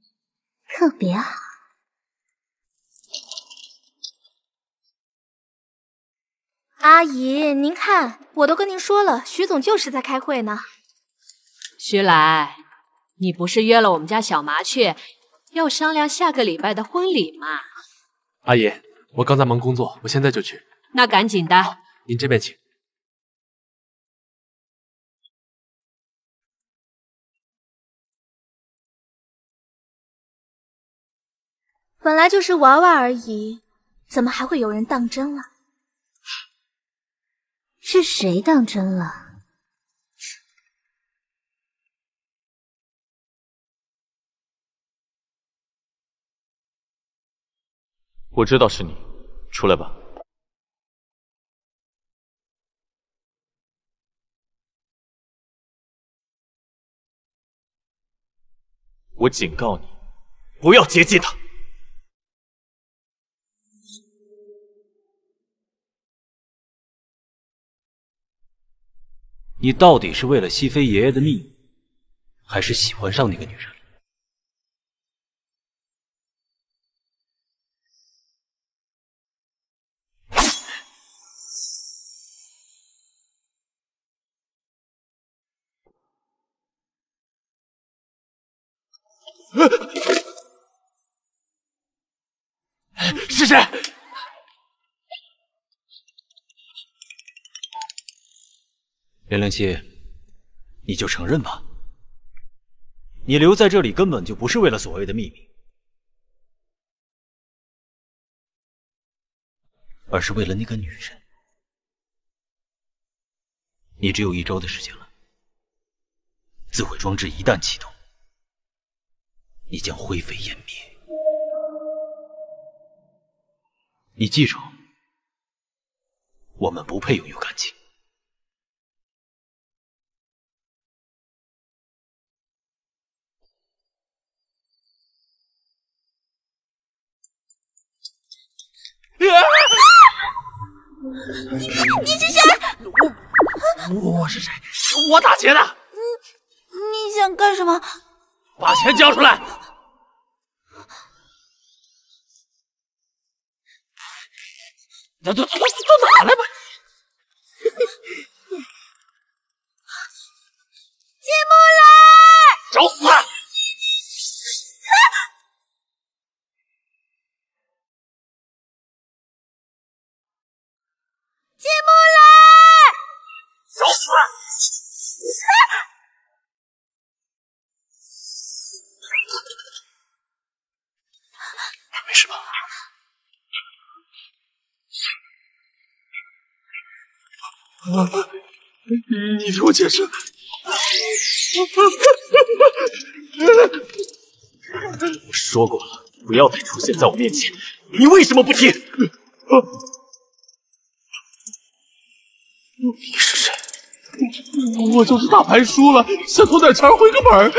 特别好？阿姨，您看。 我都跟您说了，徐总就是在开会呢。徐来，你不是约了我们家小麻雀，要商量下个礼拜的婚礼吗？阿姨，我刚才忙工作，我现在就去。那赶紧的。您这边请。本来就是玩玩而已，怎么还会有人当真了？ 是谁当真了？我知道是你，出来吧。我警告你，不要接近他。 你到底是为了熹妃爷爷的利益，还是喜欢上那个女人？是谁？ 007，你就承认吧，你留在这里根本就不是为了所谓的秘密，而是为了那个女人。你只有一周的时间了，自毁装置一旦启动，你将灰飞烟灭。你记住，我们不配拥有感情。 你是谁？我是谁？我打劫的。你想干什么？把钱交出来！都拿来吧！进不来，找死！进不来，找死！ 没事吧？你给我解释。我说过了，不要再出现在我面前，你为什么不听？你是谁？我就是大牌输了，想偷点钱回个本儿。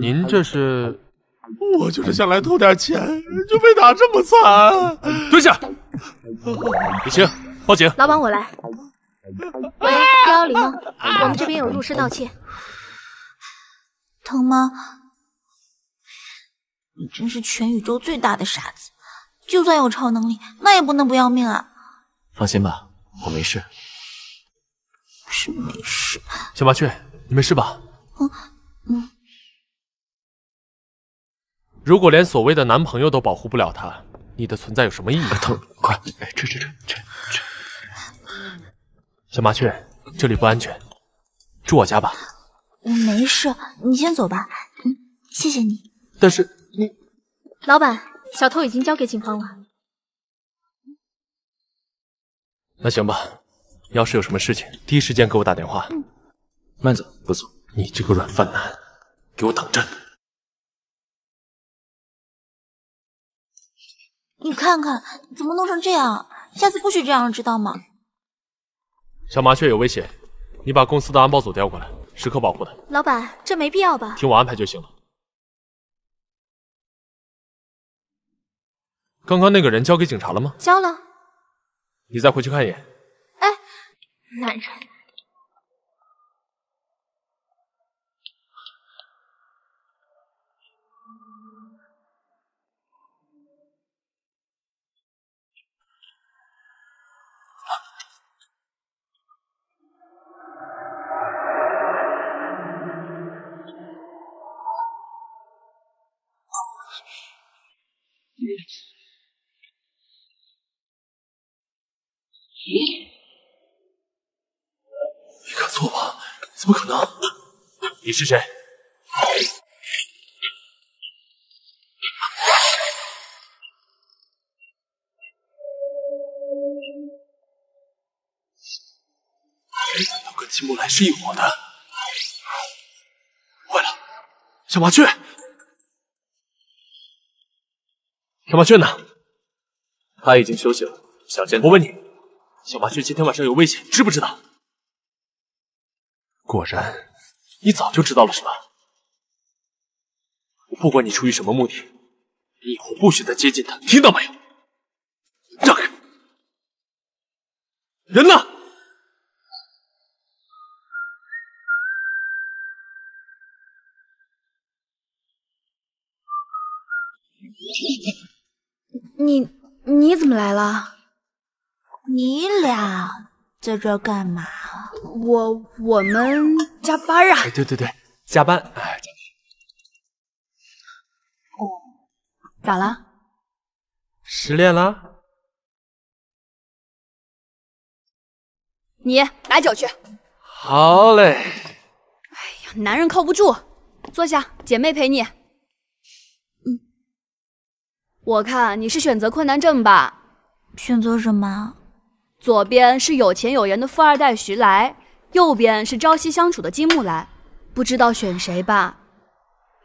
您这是？我就是想来偷点钱，就被打这么惨。蹲下！李青，报警！老板，我来。喂，110吗？我们这边有入室盗窃。疼吗？你真是全宇宙最大的傻子！就算有超能力，那也不能不要命啊！放心吧，我没事。 是没事，小麻雀，你没事吧？嗯。如果连所谓的男朋友都保护不了他，你的存在有什么意义？疼，快，这。小麻雀，这里不安全，住我家吧。我没事，你先走吧。谢谢你。但是你，老板，小偷已经交给警方了。那行吧。 要是有什么事情，第一时间给我打电话。慢走，不走。你这个软饭男，给我等着！你看看怎么弄成这样，下次不许这样了，知道吗？小麻雀有危险，你把公司的安保组调过来，时刻保护他。老板，这没必要吧？听我安排就行了。刚刚那个人交给警察了吗？交了。你再回去看一眼。 男人，咦？ 错吧？怎么可能？你是谁？难道跟金木兰是一伙的？坏了，小麻雀，小麻雀呢？他已经休息了。想见我问你，小麻雀今天晚上有危险，知不知道？ 果然，你早就知道了是吧？不管你出于什么目的，你以后不许再接近他，听到没有？让开！人呢？你怎么来了？你俩。 在这儿干嘛？我们加班啊！对，加班。哎，咋了？失恋了？你拿酒去。好嘞。哎呀，男人靠不住。坐下，姐妹陪你。我看你是选择困难症吧？选择什么？ 左边是有钱有颜的富二代徐来，右边是朝夕相处的金木兰，不知道选谁吧？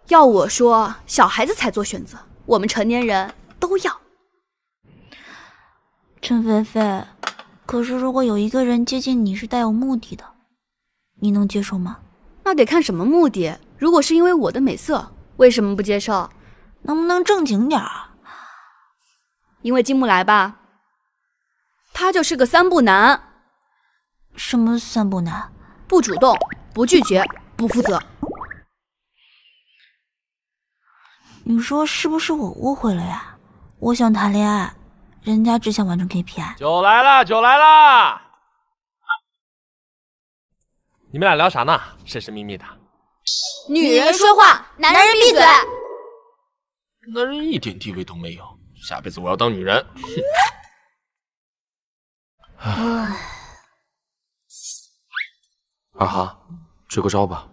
要我说，小孩子才做选择，我们成年人都要。陈菲菲，可是如果有一个人接近你是带有目的的，你能接受吗？那得看什么目的。如果是因为我的美色，为什么不接受？能不能正经点儿？因为金木兰吧。 他就是个三不男，什么三不男？不主动，不拒绝，不负责。你说是不是我误会了呀？我想谈恋爱，人家只想完成 KPI。酒来了，酒来了！你们俩聊啥呢？神神秘秘的。女人说话，男人闭嘴。男人一点地位都没有，下辈子我要当女人。二哈，支个招吧。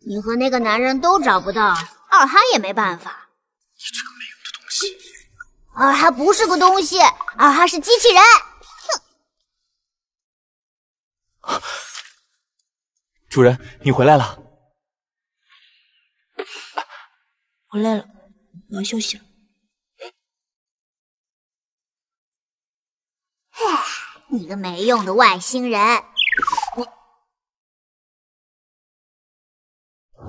你和那个男人都找不到，二哈也没办法。你这个没用的东西！二哈不是个东西，二哈是机器人。哼！主人，你回来了。我累了，我要休息了。唉，你个没用的外星人！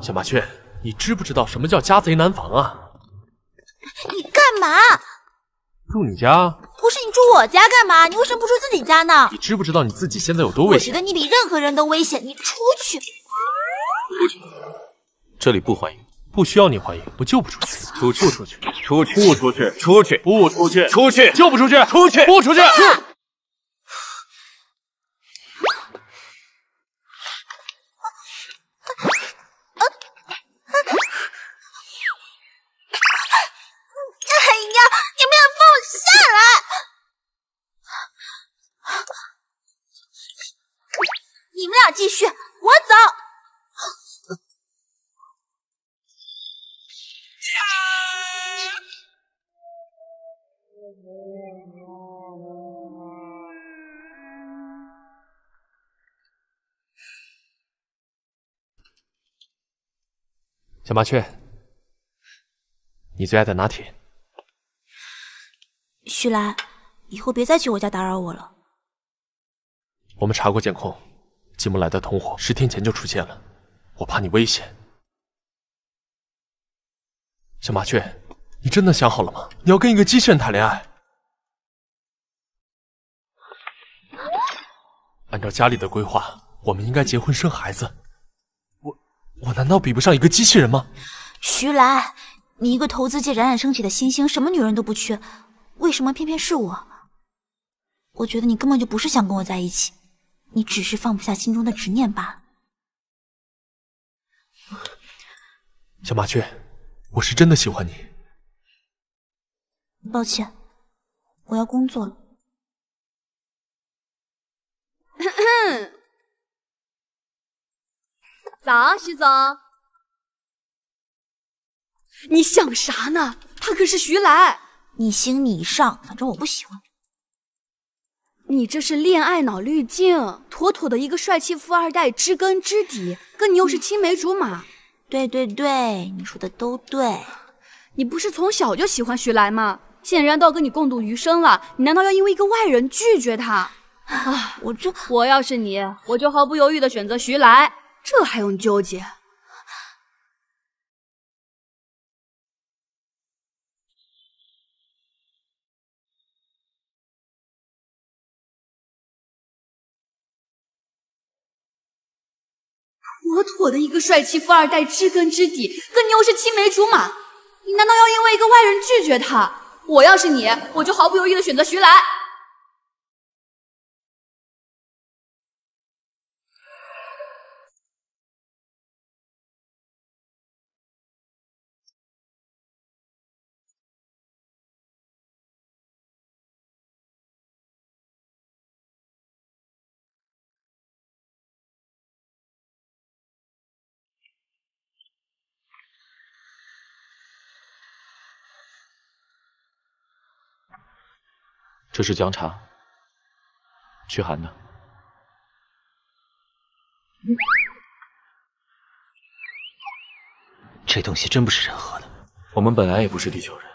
小麻雀，你知不知道什么叫家贼难防啊？你干嘛？住你家？不是，你住我家干嘛？你为什么不住自己家呢？你知不知道你自己现在有多危险？我觉得你比任何人都危险，你出去。这里不欢迎，不需要你欢迎，我就不出去。出去，不出去，出去，不出去，出去，不出去，出去，就不出去，出去，不出去。继续，我走。小麻雀，你最爱的拿铁。徐来，以后别再去我家打扰我了。我们查过监控。进不来的同伙10天前就出现了，我怕你危险。小麻雀，你真的想好了吗？你要跟一个机器人谈恋爱？按照家里的规划，我们应该结婚生孩子。我难道比不上一个机器人吗？徐来，你一个投资界冉冉升起的新星，什么女人都不缺，为什么偏偏是我？我觉得你根本就不是想跟我在一起。你只是放不下心中的执念罢了，小麻雀，我是真的喜欢你。抱歉，我要工作了。早，徐总。你想啥呢？他可是徐来。你行你上，反正我不喜欢。你这是恋爱脑滤镜，妥妥的一个帅气富二代，知根知底，跟你又是青梅竹马。对对对，你说的都对。你不是从小就喜欢徐来吗？现在人家都要跟你共度余生了，你难道要因为一个外人拒绝他？啊，我要是你，我就毫不犹豫的选择徐来，这还用纠结？妥妥的一个帅气富二代，知根知底，跟你又是青梅竹马，你难道要因为一个外人拒绝他？我要是你，我就毫不犹豫的选择徐来。这是姜茶，去寒的。这东西真不是人喝的。我们本来也不是地球人。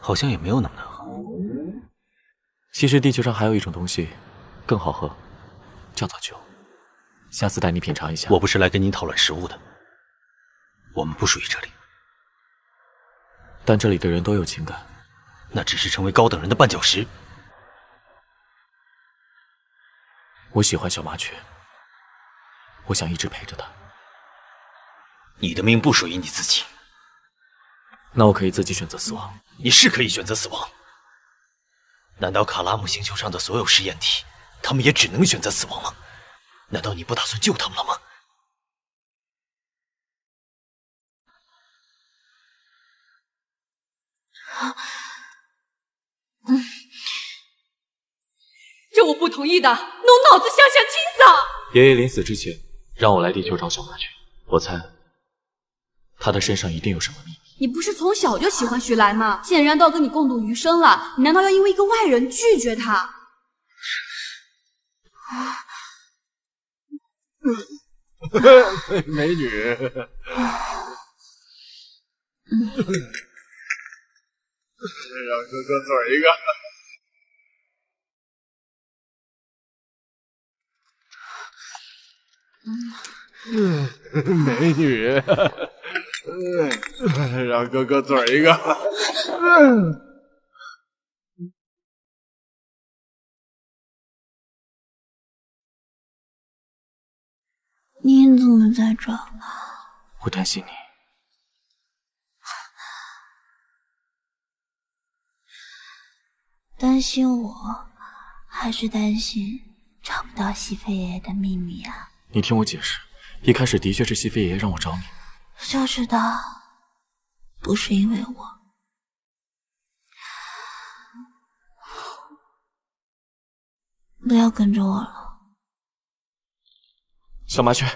好像也没有那么难喝。其实地球上还有一种东西更好喝，叫做酒。下次带你品尝一下。我不是来跟您讨论食物的，我们不属于这里。但这里的人都有情感，那只是成为高等人的绊脚石。我喜欢小麻雀，我想一直陪着她。你的命不属于你自己。那我可以自己选择死亡。你是可以选择死亡。难道卡拉姆星球上的所有实验体，他们也只能选择死亡吗？难道你不打算救他们了吗？ 这我不同意的，动脑子想想亲子。爷爷临死之前，让我来地球找小麻雀，我猜他的身上一定有什么秘密。你不是从小就喜欢徐来吗？既然都要跟你共度余生了，你难道要因为一个外人拒绝他？美女。让哥哥嘴一个。美女，让哥哥嘴一个。你怎么在这？我担心你。 担心我，还是担心找不到熹飞爷爷的秘密啊？你听我解释，一开始的确是熹飞爷爷让我找你，就是的，不是因为我。不要跟着我了，小麻雀。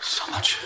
小麻雀，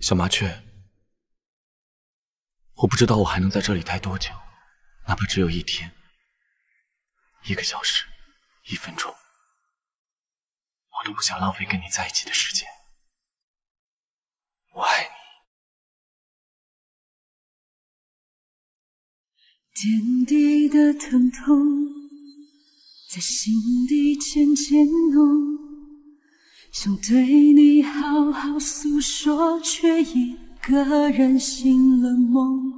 小麻雀，我不知道我还能在这里待多久，哪怕只有一天、1个小时、1分钟，我都不想浪费跟你在一起的时间。我爱你。 天地的疼痛，在心底渐渐浓，想对你好好诉说，却一个人醒了梦。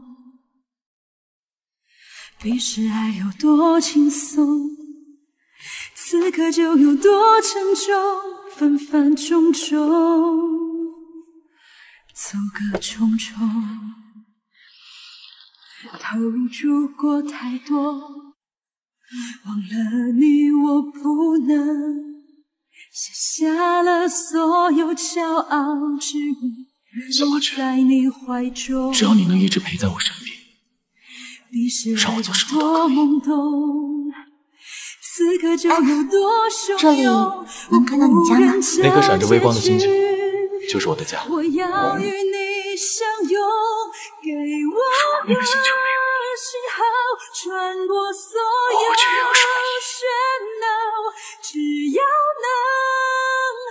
彼时爱有多轻松，此刻就有多沉重，纷繁重重，阻隔重重。 投入过太多，忘了你我不能卸下了所有骄傲，只为在你怀中。只要你能一直陪在我身边，让我做什么都可以。这里能看到你家吗？那颗闪着微光的星球就是我的家。我要与你相拥。 给我那个信号，穿过所有喧闹，只要能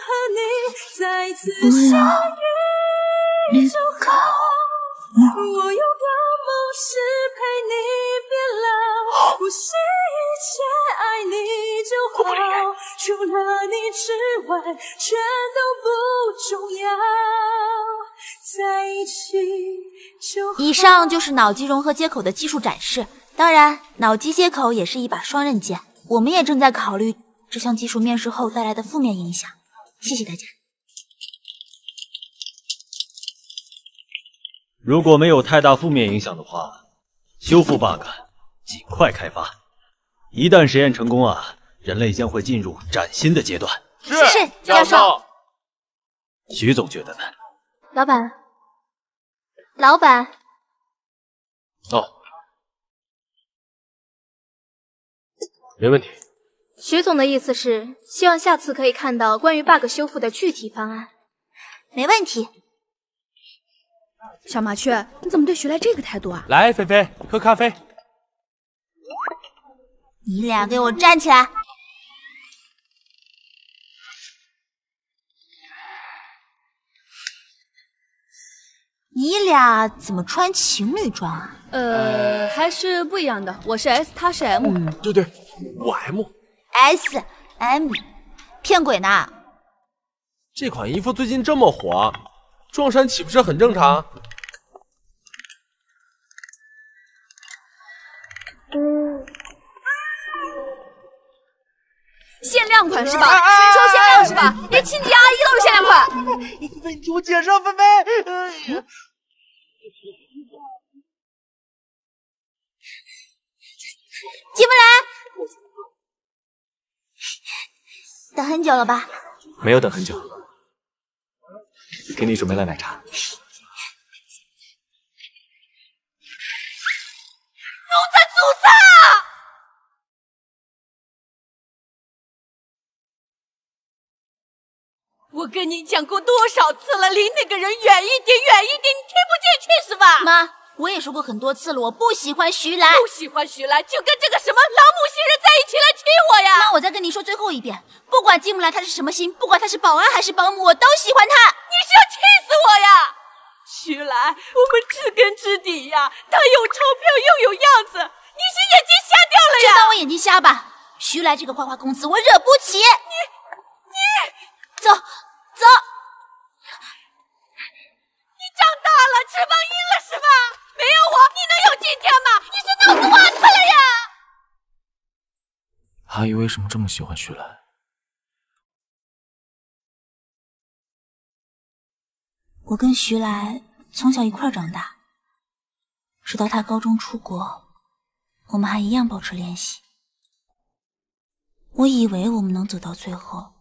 和你再次相遇就好。我有个梦是陪你变老，我是一切爱你就好，除了你之外全都不重要，在一起。 以上就是脑机融合接口的技术展示，当然，脑机接口也是一把双刃剑。我们也正在考虑这项技术面世后带来的负面影响。谢谢大家。如果没有太大负面影响的话，修复 bug， 尽快开发。一旦实验成功啊，人类将会进入崭新的阶段。是，教授。徐总觉得呢？老板，老板。哦，没问题。徐总的意思是希望下次可以看到关于 bug 修复的具体方案。没问题。小麻雀，你怎么对徐来这个态度啊？来，菲菲，喝咖啡。你俩给我站起来！ 你俩怎么穿情侣装啊？还是不一样的。我是 S， 他是 M。嗯，对对，我 M。S M， 骗鬼呢！这款衣服最近这么火，撞衫岂不是很正常？限量款是吧？新潮限量是吧？连亲戚阿姨都是限量款。菲菲，听我解释，菲菲。进不来，等很久了吧？没有等很久，给你准备了奶茶。奴才祖上啊！ 我跟你讲过多少次了，离那个人远一点，远一点，你听不进去是吧？妈，我也说过很多次了，我不喜欢徐来，不喜欢徐来，就跟这个什么老母星人在一起来气我呀！那我再跟你说最后一遍，不管金木兰他是什么星，不管他是保安还是保姆，我都喜欢他。你是要气死我呀！徐来，我们知根知底呀，他有钞票又有样子，你是眼睛瞎掉了呀！就当我眼睛瞎吧，徐来这个花花公子我惹不起。你走。 走，你长大了，翅膀硬了是吧？没有我，你能有今天吗？你是脑子瓦特了呀！阿姨为什么这么喜欢徐来？我跟徐来从小一块长大，直到他高中出国，我们还一样保持联系。我以为我们能走到最后。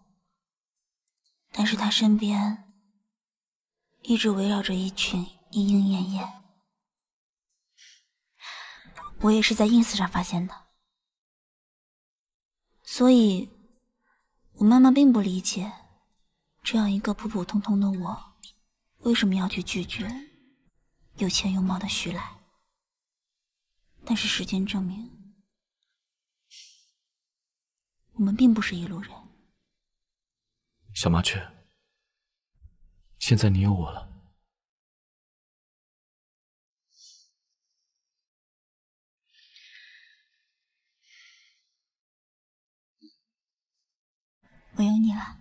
但是他身边一直围绕着一群莺莺燕燕，我也是在 ins 上发现的，所以我妈妈并不理解这样一个普普通通的我，为什么要去拒绝有钱有貌的徐来。但是时间证明，我们并不是一路人。 小麻雀，现在你有我了。我有你了。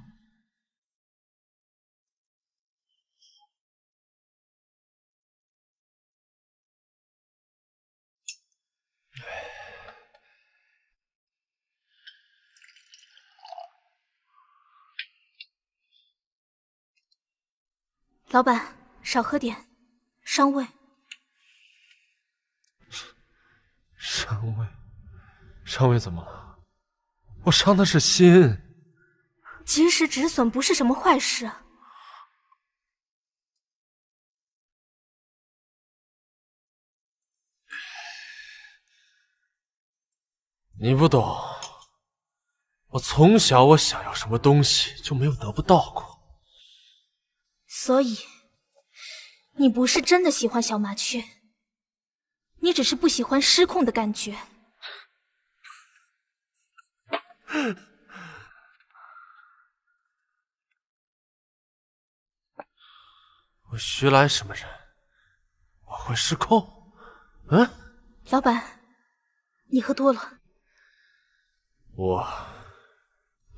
老板，少喝点，伤胃。伤胃？伤胃怎么了？我伤的是心。及时止损不是什么坏事。你不懂，我从小我想要什么东西就没有得不到过。 所以，你不是真的喜欢小麻雀，你只是不喜欢失控的感觉。我徐来什么人？我会失控？嗯？老板，你喝多了。我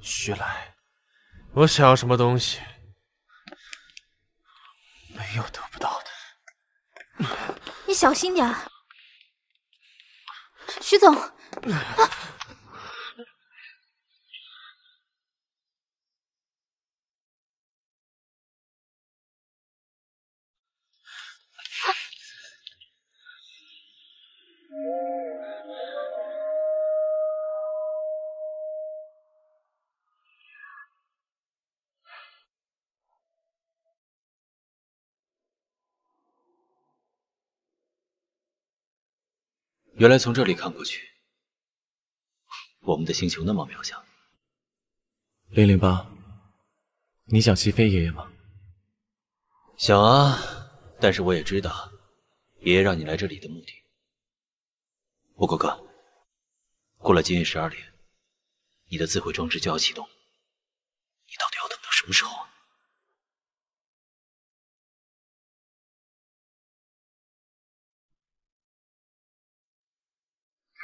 徐来，我想要什么东西？ 没有得不到的，你小心点儿，徐总。啊、原来从这里看过去，我们的星球那么渺小。008，你想熹妃爷爷吗？想啊，但是我也知道爷爷让你来这里的目的。不过哥，过了今夜12点，你的自毁装置就要启动，你到底要等到什么时候啊？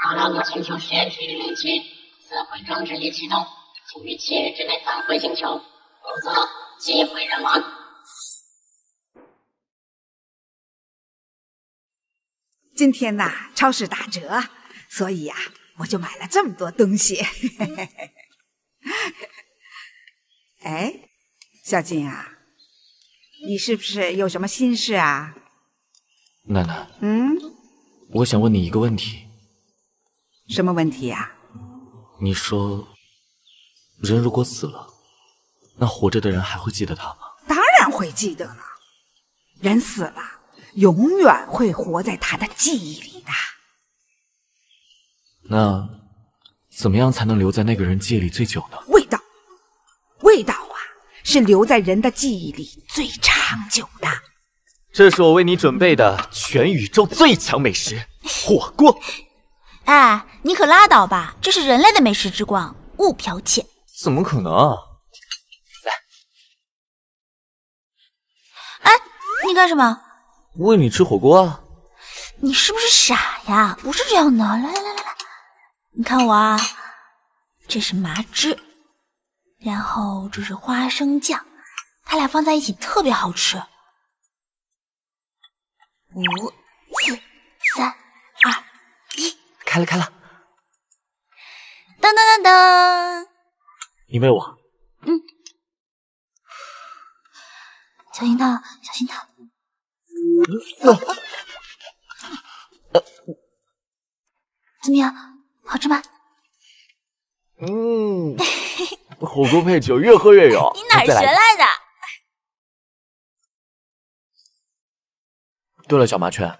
考量到全球实验区域面积，自毁装置已启动，请于7日之内返回星球，否则机会人亡。今天呐，超市打折，所以呀，我就买了这么多东西。哎，小静啊，你是不是有什么心事啊？奶奶，我想问你一个问题。 什么问题呀？你说，人如果死了，那活着的人还会记得他吗？当然会记得了，人死了，永远会活在他的记忆里的。那，怎么样才能留在那个人记忆里最久呢？味道，味道啊，是留在人的记忆里最长久的。这是我为你准备的全宇宙最强美食——火锅。 哎，你可拉倒吧！这是人类的美食之光，勿剽窃。怎么可能？来，哎，你干什么？喂你吃火锅啊！你是不是傻呀？不是这样的。来，你看我啊，这是麻汁，然后这是花生酱，它俩放在一起特别好吃。5、4、3、2。 开了！当！你喂我。小心烫，小心烫。怎么样？好吃吗？火锅配酒，越喝越有。你哪儿学来的？对了，小麻雀，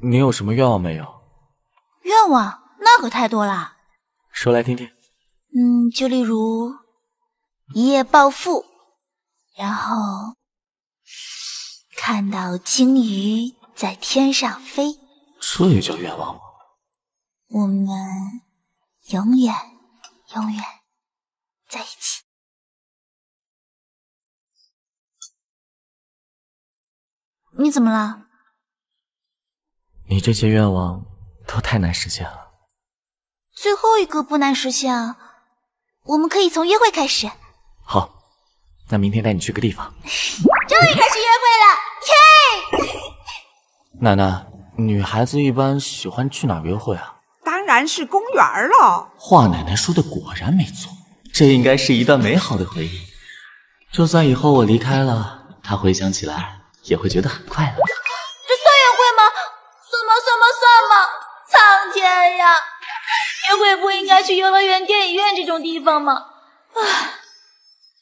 你有什么愿望没有？ 愿望那可太多了，说来听听。就例如一夜暴富，然后看到鲸鱼在天上飞，这也叫愿望吗？我们永远在一起。你怎么了？你这些愿望。 都太难实现了，最后一个不难实现啊！我们可以从约会开始。好，那明天带你去个地方。终于开始约会了，耶！奶奶，女孩子一般喜欢去哪约会啊？当然是公园喽。华奶奶说的果然没错，这应该是一段美好的回忆。就算以后我离开了，她回想起来也会觉得很快乐。这算约会吗？算吗？ 苍天呀！约会不应该去游乐园、电影院这种地方吗？啊，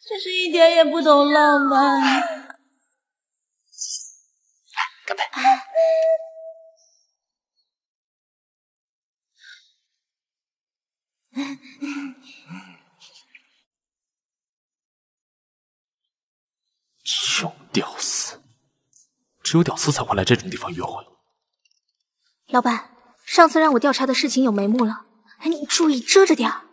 真是一点也不懂浪漫。干杯！穷屌丝，只有屌丝才会来这种地方约会。老板。 上次让我调查的事情有眉目了，哎，你注意遮着点儿。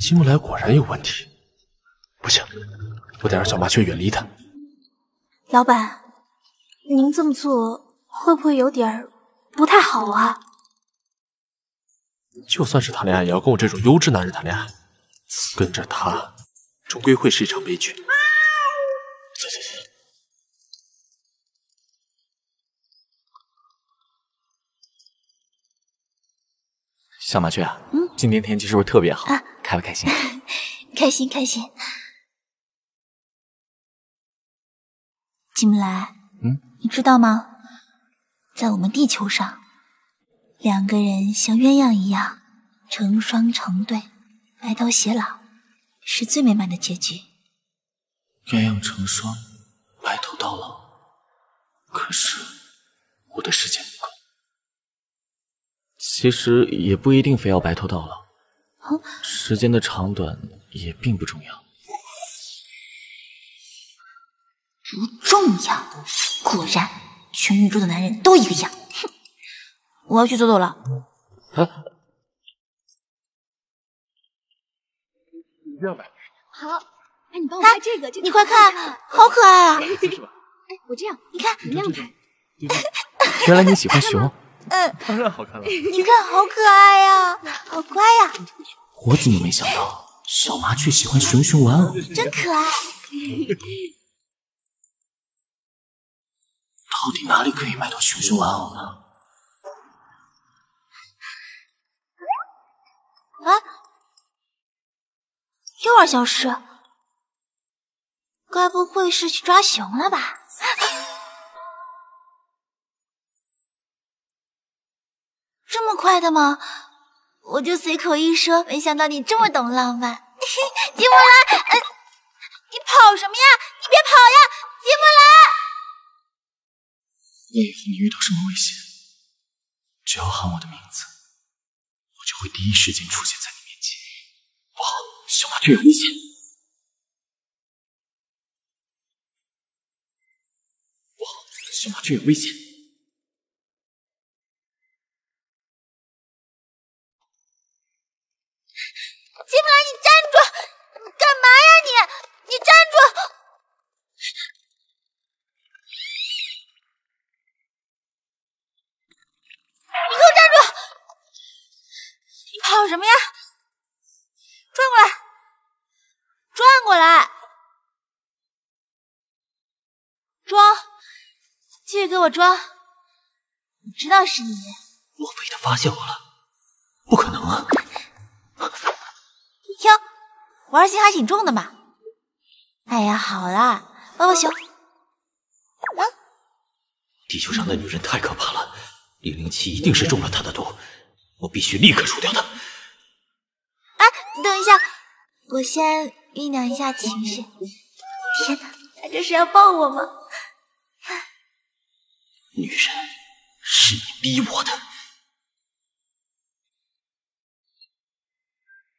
金木来果然有问题，不行，我得让小麻雀远离他。老板，您这么做会不会有点儿不太好啊？就算是谈恋爱，也要跟我这种优质男人谈恋爱，跟着他，终归会是一场悲剧。 小麻雀啊，今天天气是不是特别好？开不开心？开心。金木来，你知道吗？在我们地球上，两个人像鸳鸯一样成双成对，白头偕老，是最美满的结局。鸳鸯成双，白头。到老，可是我的时间不够。其实也不一定非要白头到老，时间的长短也并不重要。不重要，果然全宇宙的男人都一个样。哼，我要去走走了。啊，你这样吧。好。 哎，你帮我拍这个，你快看，好可爱啊！哎，我这样，你看，你这样拍。原来你喜欢熊？嗯，当然好看了。你看，好可爱呀，好乖呀！我怎么没想到小麻雀喜欢熊熊玩偶？真可爱！到底哪里可以买到熊熊玩偶呢？啊！幼儿消失。 该不会是去抓熊了吧？这么快的吗？我就随口一说，没想到你这么懂浪漫。吉姆兰，你跑什么呀？你别跑呀，吉姆兰！以后你遇到什么危险，只要喊我的名字，我就会第一时间出现在你面前。不好，小麻雀有危险！ 小麻雀有危险！吉姆兰，你站住！干嘛呀你？你站住！你给我站住！你跑什么呀？转过来！转过来！装！ 继续给我装！我知道是你。莫非他发现我了？不可能啊！哟，玩心还挺重的嘛。哎呀，好啦，抱抱熊。啊！地球上的女人太可怕了，007一定是中了她的毒，我必须立刻除掉她。哎，你等一下，我先酝酿一下情绪。天哪，他这是要抱我吗？ 女人，是你逼我的。姐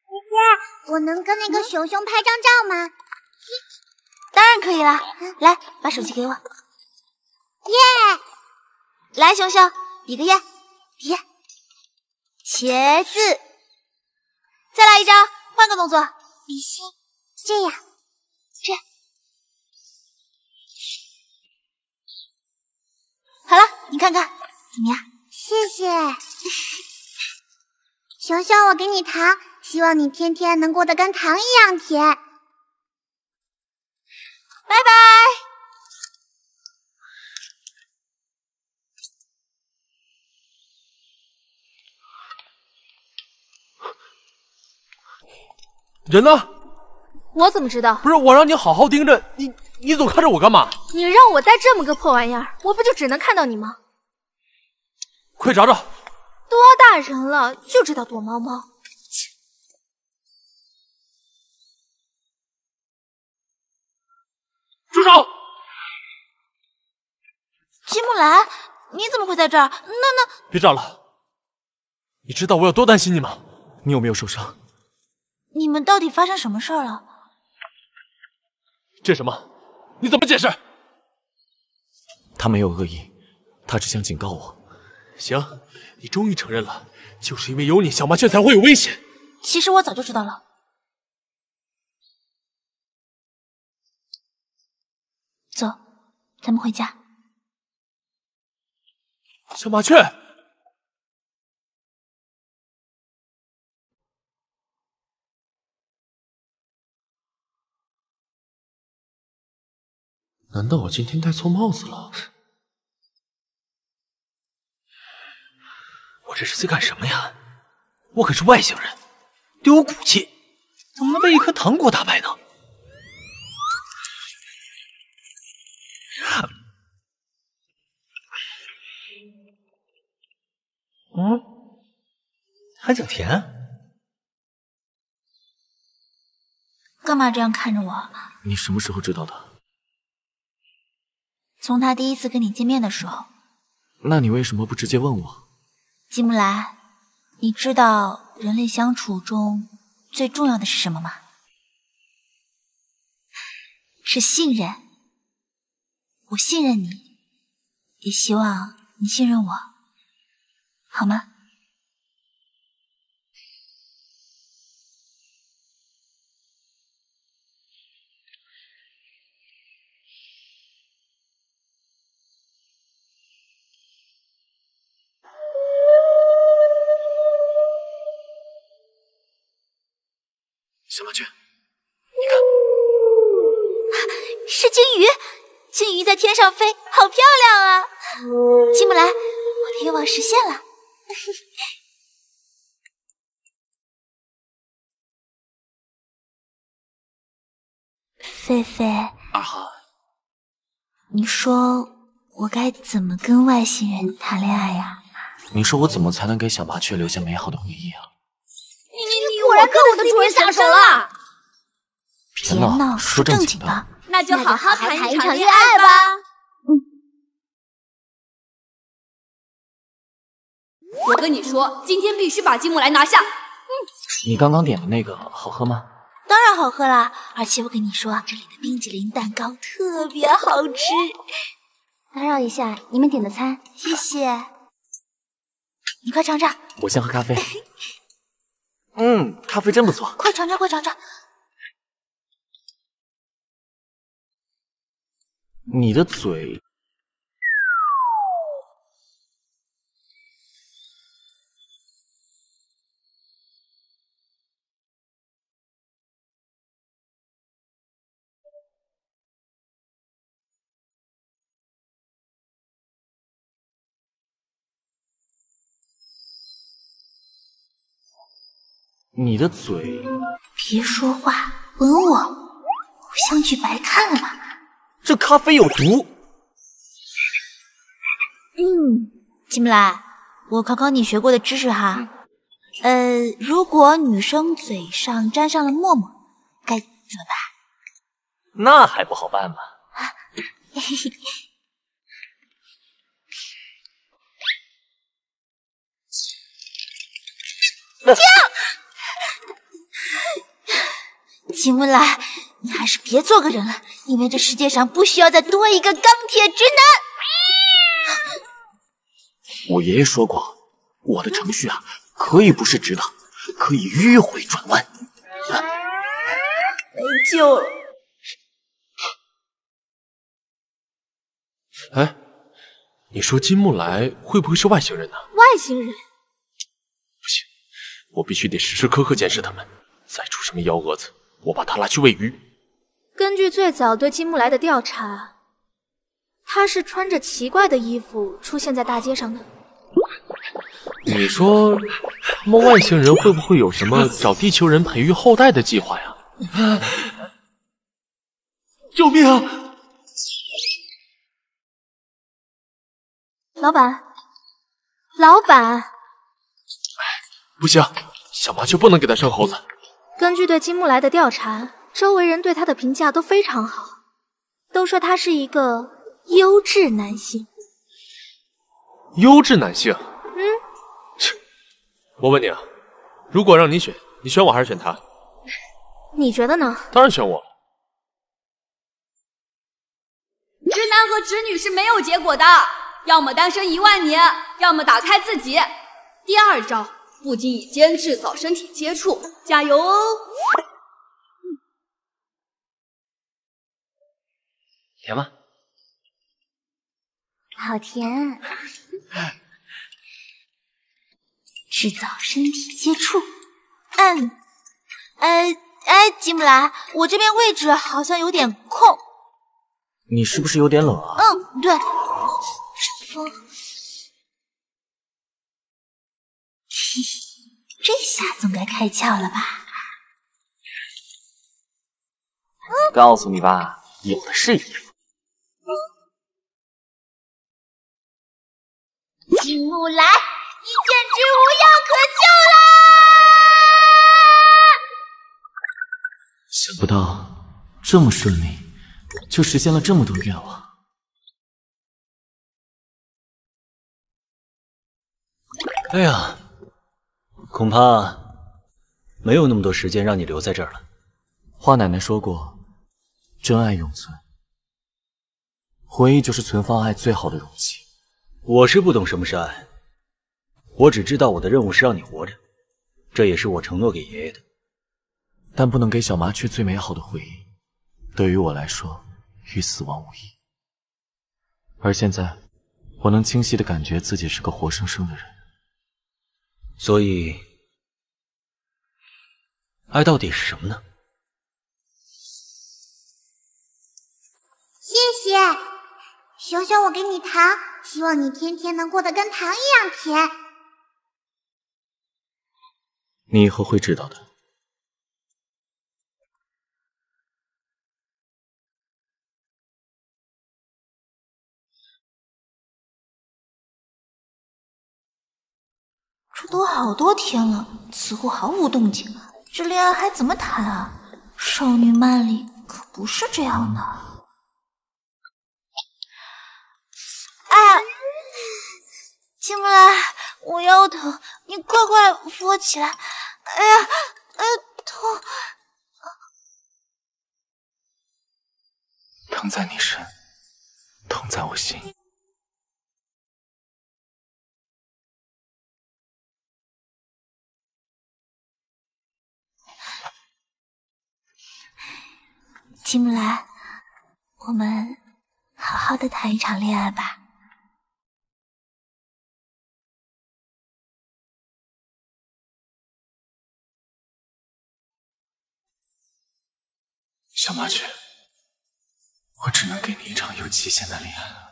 姐，我能跟那个熊熊拍张照吗？当然可以啦，来，把手机给我。耶！来，熊熊，比个耶，比耶。茄子，再来一张，换个动作，比心，这样，这样。 好了，你看看怎么样？谢谢，熊熊，我给你糖，希望你天天能过得跟糖一样甜。拜拜。人呢？我怎么知道？不是我让你好好盯着你。 你总看着我干嘛？你让我带这么个破玩意儿，我不就只能看到你吗？快找找！多大人了，就知道躲猫猫。住手！吉木兰，你怎么会在这儿？那……别找了。你知道我有多担心你吗？你有没有受伤？你们到底发生什么事儿了？这什么？ 你怎么解释？他没有恶意，他只想警告我。行，你终于承认了，就是因为有你，小麻雀才会有危险。其实我早就知道了。走，咱们回家。小麻雀，难道我今天戴错帽子了？我这是在干什么呀？我可是外星人，得有骨气，怎么能被一颗糖果打败呢？嗯，还挺甜。干嘛这样看着我？你什么时候知道的？从他第一次跟你见面的时候。那你为什么不直接问我？季木兰，你知道人类相处中最重要的是什么吗？是信任。我信任你，也希望你信任我，好吗？ 小马驹，你看，是金鱼，金鱼在天上飞，好漂亮啊！季木兰，我的愿望实现了。狒狒，二航，你说我该怎么跟外星人谈恋爱呀？你说我怎么才能给小麻雀留下美好的回忆啊？ 你果然跟我的主人下手了！别闹，说正经的。那就好好谈一场恋爱吧。我跟你说，今天必须把金木兰拿下。你刚刚点的那个好喝吗？当然好喝啦！而且我跟你说，这里的冰淇淋蛋糕特别好吃。打扰一下，你们点的餐，谢谢。你快尝尝。我先喝咖啡。 嗯，咖啡真不错。快尝尝，快尝尝！你的嘴，你的嘴，别说话，吻我，我相聚白看了。这咖啡有毒。季木兰，我考考你学过的知识哈。如果女生嘴上沾上了沫沫，该怎么办？那还不好办吗？停！季木兰，你还是别做个人了，因为这世界上不需要再多一个钢铁直男。我爷爷说过，我的程序啊，可以不是直的，可以迂回转弯。没救了！哎，你说金木兰会不会是外星人呢？外星人？不行，我必须得时时刻刻监视他们。 再出什么幺蛾子，我把他拉去喂鱼。根据最早对金木兰的调查，他是穿着奇怪的衣服出现在大街上的。你说，他们外星人会不会有什么找地球人培育后代的计划呀？救命啊！老板，老板，不行，小麻雀不能给他生猴子。 根据对金木兰的调查，周围人对他的评价都非常好，都说他是一个优质男性。优质男性？切！我问你啊，如果让你选，你选我还是选他？你觉得呢？当然选我。直男和直女是没有结果的，要么单身10000年，要么打开自己。第二招。 不经意间制造身体接触，加油哦！甜吗？好甜！制造身体接触，季木兰，我这边位置好像有点空。你是不是有点冷啊？对。这下总该开窍了吧？告诉你吧，有的是衣服。季木兰，你简直无药可救啦！想不到这么顺利，就实现了这么多愿望。哎呀，恐怕没有那么多时间让你留在这儿了。花奶奶说过，真爱永存，回忆就是存放爱最好的容器。我是不懂什么是爱，我只知道我的任务是让你活着，这也是我承诺给爷爷的。但不能给小麻雀最美好的回忆，对于我来说，与死亡无异。而现在，我能清晰地感觉自己是个活生生的人。 所以，爱到底是什么呢？谢谢，熊熊，我给你糖，希望你天天能过得跟糖一样甜。你以后会知道的。出头好多天了，此后毫无动静，这恋爱还怎么谈啊？少女曼丽可不是这样的。哎，青木兰，我腰疼，你快快扶我起来！哎呀，哎，痛！疼在你身，痛在我心。 齐木兰，我们好好的谈一场恋爱吧。小麻雀，我只能给你一场有期限的恋爱了。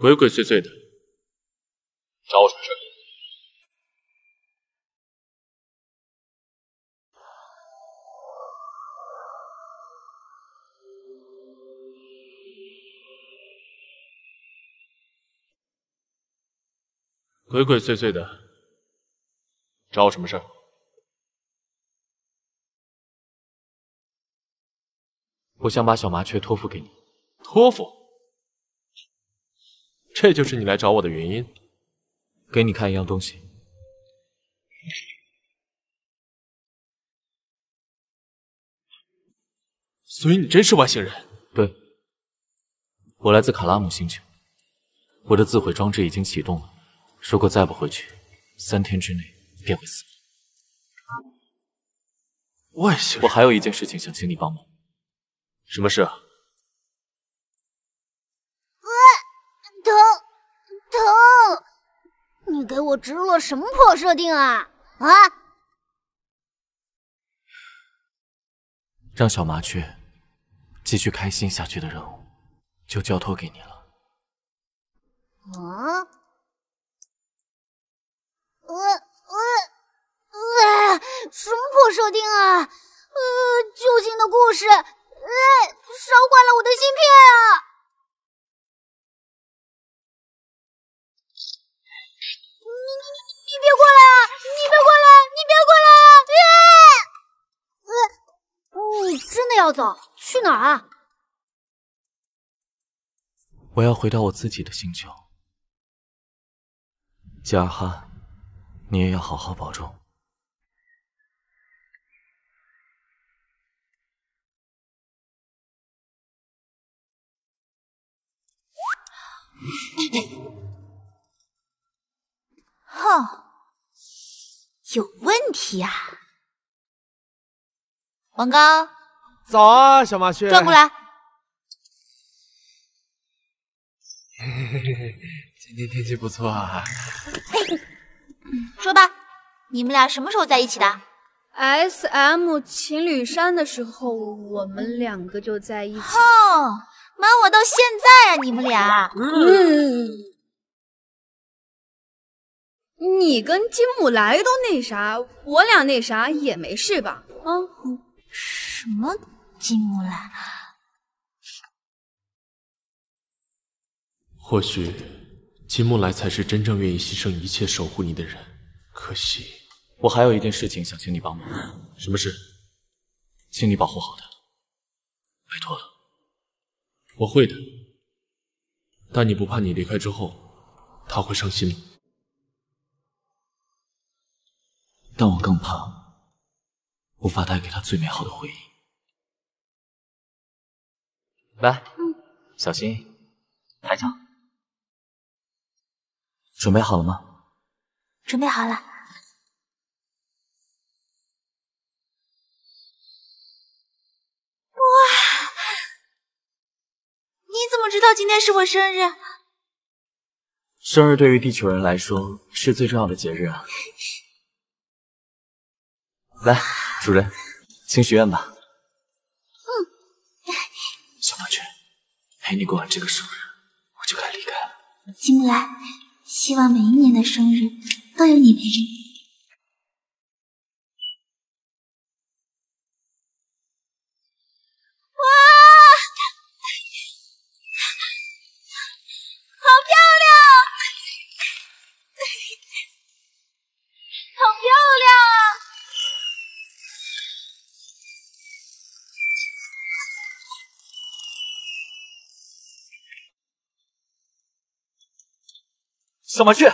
鬼鬼祟祟的，找我什么事？鬼鬼祟祟的，找我什么事？我想把小麻雀托付给你。托付？ 这就是你来找我的原因。给你看一样东西。所以你真是外星人？对，我来自卡拉姆星球，我的自毁装置已经启动了。如果再不回去，3天之内便会死。外星人？我还有一件事情想请你帮忙。什么事啊？ 疼！你给我植入了什么破设定啊？啊！让小麻雀继续开心下去的任务，就交托给你了。啊！什么破设定啊？旧信的故事，烧坏了我的芯片啊！ 你别过来！你真的要走？去哪儿啊？我要回到我自己的星球。加尔哈，你也要好好保重。哼！ 有问题呀、啊，王刚。早啊，小麻雀。转过来。今天天气不错啊。说吧，你们俩什么时候在一起的 ？SM 情侣山的时候，我们两个就在一起。哦，瞒我到现在啊，你们俩。嗯。 你跟金木来都那啥，我俩那啥也没事吧？啊、嗯，什么金木来？或许金木来才是真正愿意牺牲一切守护你的人，可惜我还有一件事情想请你帮忙。什么事？请你保护好他，拜托了。我会的。但你不怕你离开之后，他会伤心吗？但我更怕无法带给他最美好的回忆。来，小心抬脚。准备好了吗？准备好了。 我知道今天是我生日。生日对于地球人来说是最重要的节日啊！来，主人，请许愿吧。嗯，小婉君，陪你过完这个生日，我就该离开了。金兰，希望每一年的生日都有你陪着你。 小麻雀，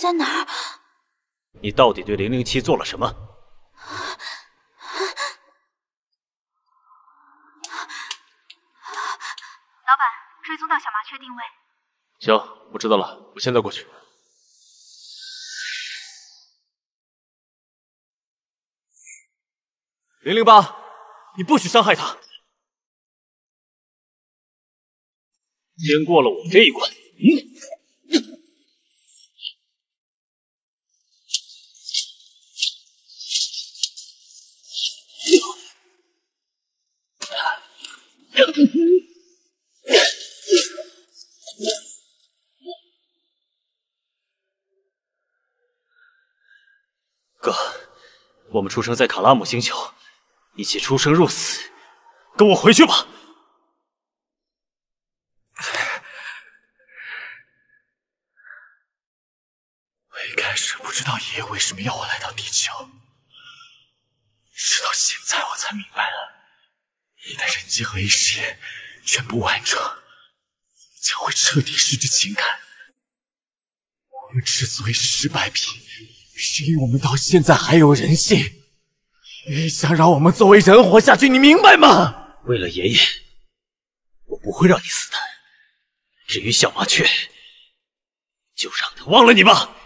在哪儿？你到底对007做了什么？老板，追踪到小麻雀定位。行，我知道了，我现在过去。008，你不许伤害他！先过了我这一关。嗯。 哥，我们出生在卡拉姆星球，一起出生入死，跟我回去吧。我一开始不知道爷爷为什么要我来到地球，直到现在我才明白了。 你的人机合一实验全部完成，将会彻底失去情感。我们之所以失败品，是因为我们到现在还有人性。爷爷想让我们作为人活下去，你明白吗？为了爷爷，我不会让你死的。至于小麻雀，就让他忘了你吧。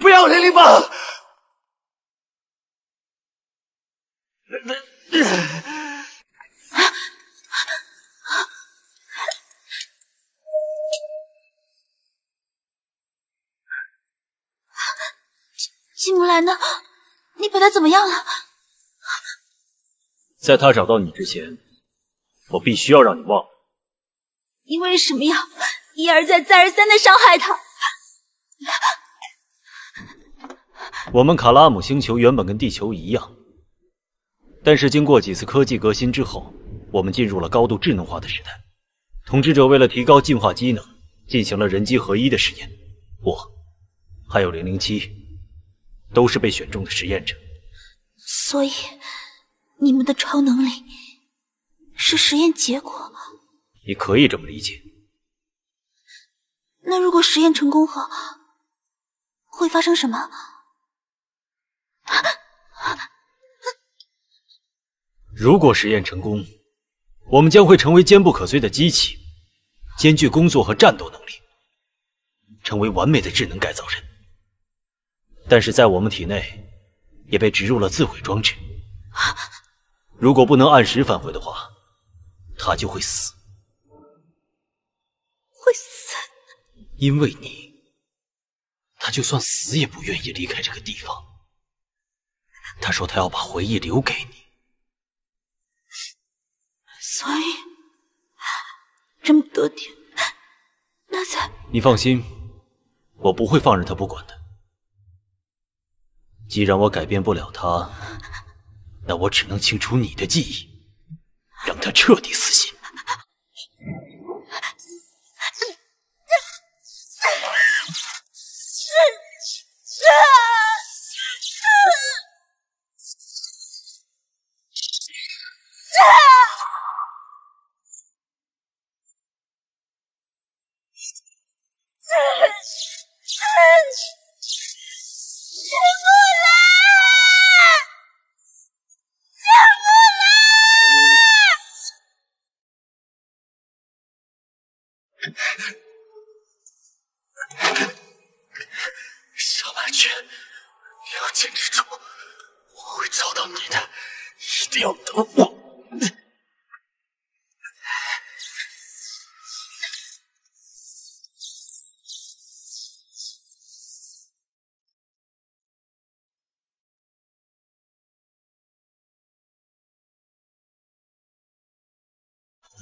不要008！金木兰呢？你把她怎么样了？在她找到你之前，我必须要让你忘了。你为什么要一而再、再而三的伤害她？我们卡拉姆星球原本跟地球一样，但是经过几次科技革新之后，我们进入了高度智能化的时代。统治者为了提高进化机能，进行了人机合一的实验。我，还有007。 都是被选中的实验者，所以你们的超能力是实验结果。你可以这么理解。那如果实验成功后，会发生什么？如果实验成功，我们将会成为坚不可摧的机器，兼具工作和战斗能力，成为完美的智能改造人。 但是在我们体内，也被植入了自毁装置。如果不能按时返回的话，他就会死。会死？因为你，他就算死也不愿意离开这个地方。他说他要把回忆留给你，所以这么多天，那才……你放心，我不会放任他不管的。既然我改变不了他，那我只能清除你的记忆，让他彻底死心。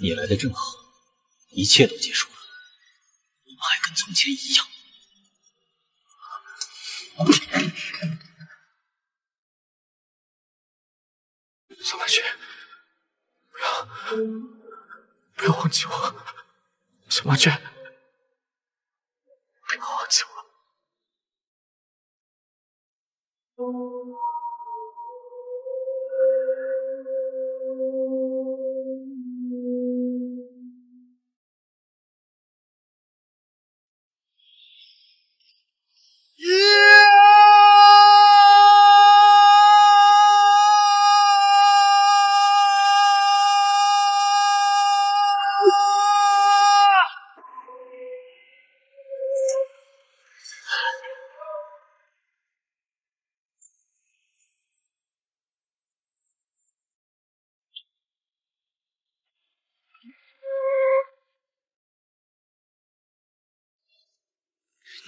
你来的正好，一切都结束了，我们还跟从前一样。小白雪，不要忘记我，小白雪，不要忘记我。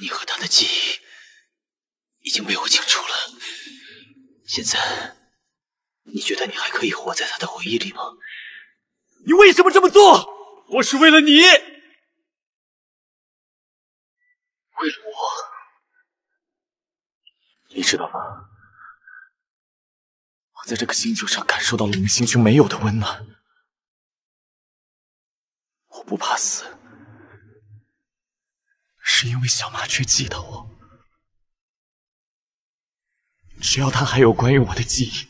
你和他的记忆已经被我清除了。现在，你觉得你还可以活在他的回忆里吗？你为什么这么做？我是为了你，为了我。你知道吗？我在这个星球上感受到了你们星球没有的温暖。我不怕死。 是因为小麻雀记得我，只要他还有关于我的记忆，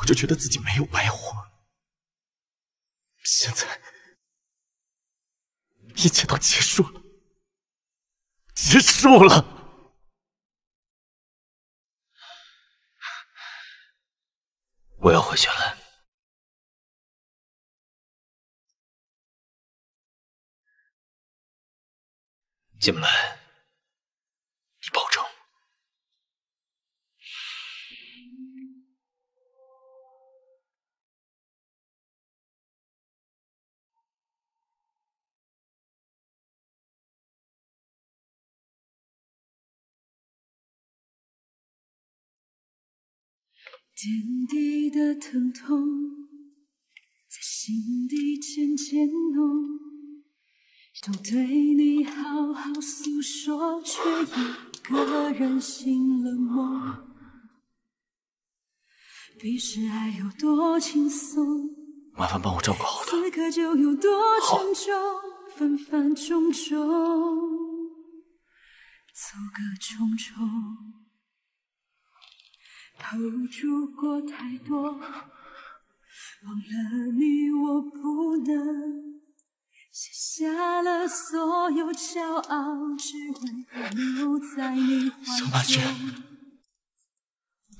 我就觉得自己没有白活。现在一切都结束了，结束了。 我要回去了。 进不来，你保重。点滴的疼痛，在心底渐渐浓。 想对你好好诉说，却一个人醒了梦。彼时爱有多轻松，麻烦帮我照顾好他。此刻就有多沉重，分分钟钟，阻隔重重，投入过太多，忘了你我不能。 卸下了所有骄傲，只为留在你怀中。小麻雀，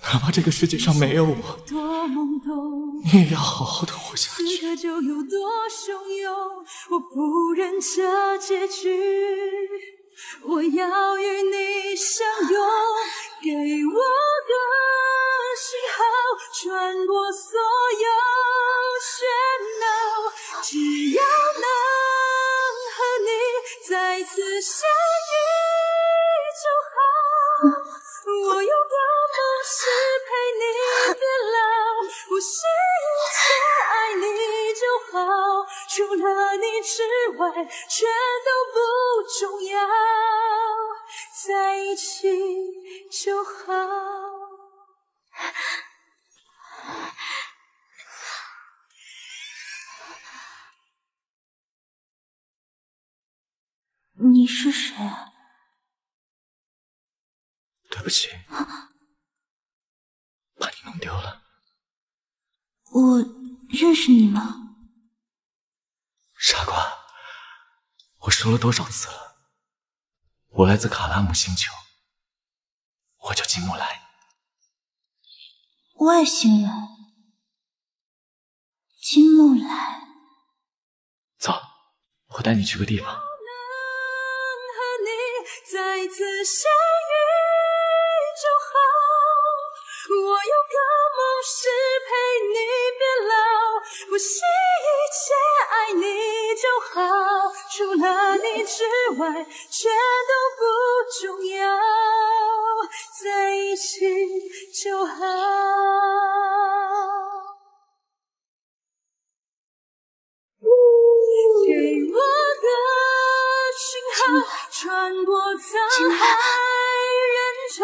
哪怕这个世界上没有我，你也要好好的活下去。此刻就有多汹涌，我不忍这结局，我要与你相拥。给我个信号，穿过所有喧闹。 只要能和你再次相遇就好，我有多么。外全都不重要，在一起就好。 你是谁啊？对不起，把你弄丢了。我认识你吗？傻瓜，我说了多少次了？我来自卡拉姆星球，我叫金木来。外星人，金木来。走，我带你去个地方。 再次相遇就好，我有个梦是陪你变老，不惜一切爱你就好，除了你之外全都不重要，在一起就好。给我的讯号。 穿过沧海人潮，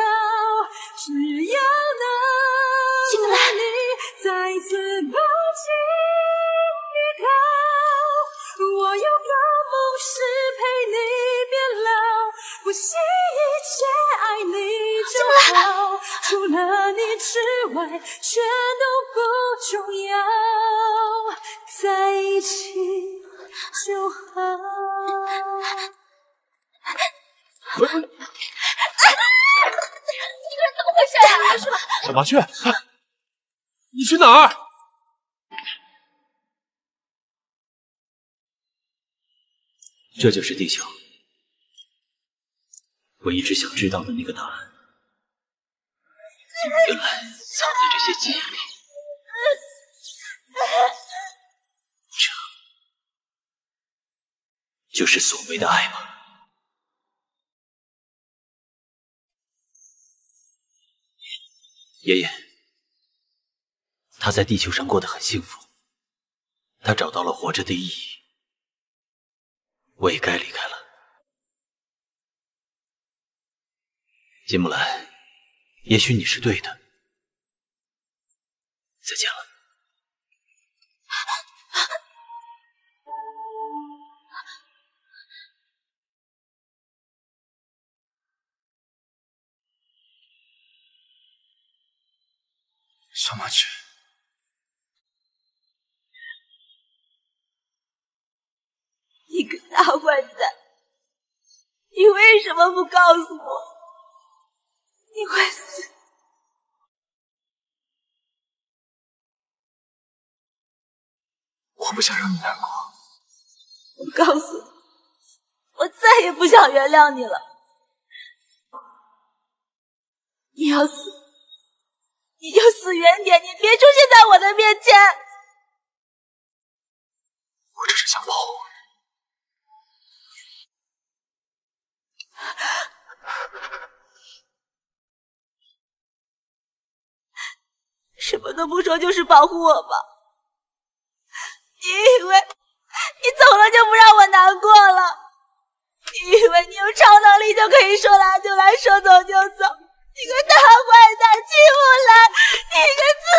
只要能和你再次抱紧依靠。我有个梦是陪你变老，不惜一切爱你就好，除了你之外全都不重要，在一起就好。 喂，你这是怎么回事呀、啊？你说小麻雀，你去哪儿？这就是地球，我一直想知道的那个答案。原来藏在这些记忆里。这就是所谓的爱吗？ 爷爷，他在地球上过得很幸福，他找到了活着的意义。我也该离开了。金木兰，也许你是对的。再见了。小麻雀，你个大坏蛋！你为什么不告诉我？你会死！我不想让你难过。我告诉你，我再也不想原谅你了。你要死！ 你就死远点，你别出现在我的面前。我只是想保护你，什么都不说，就是保护我吧？你以为你走了就不让我难过了？你以为你有超能力就可以说来就来，说走就走？ 你个大坏蛋，金木兰！你个自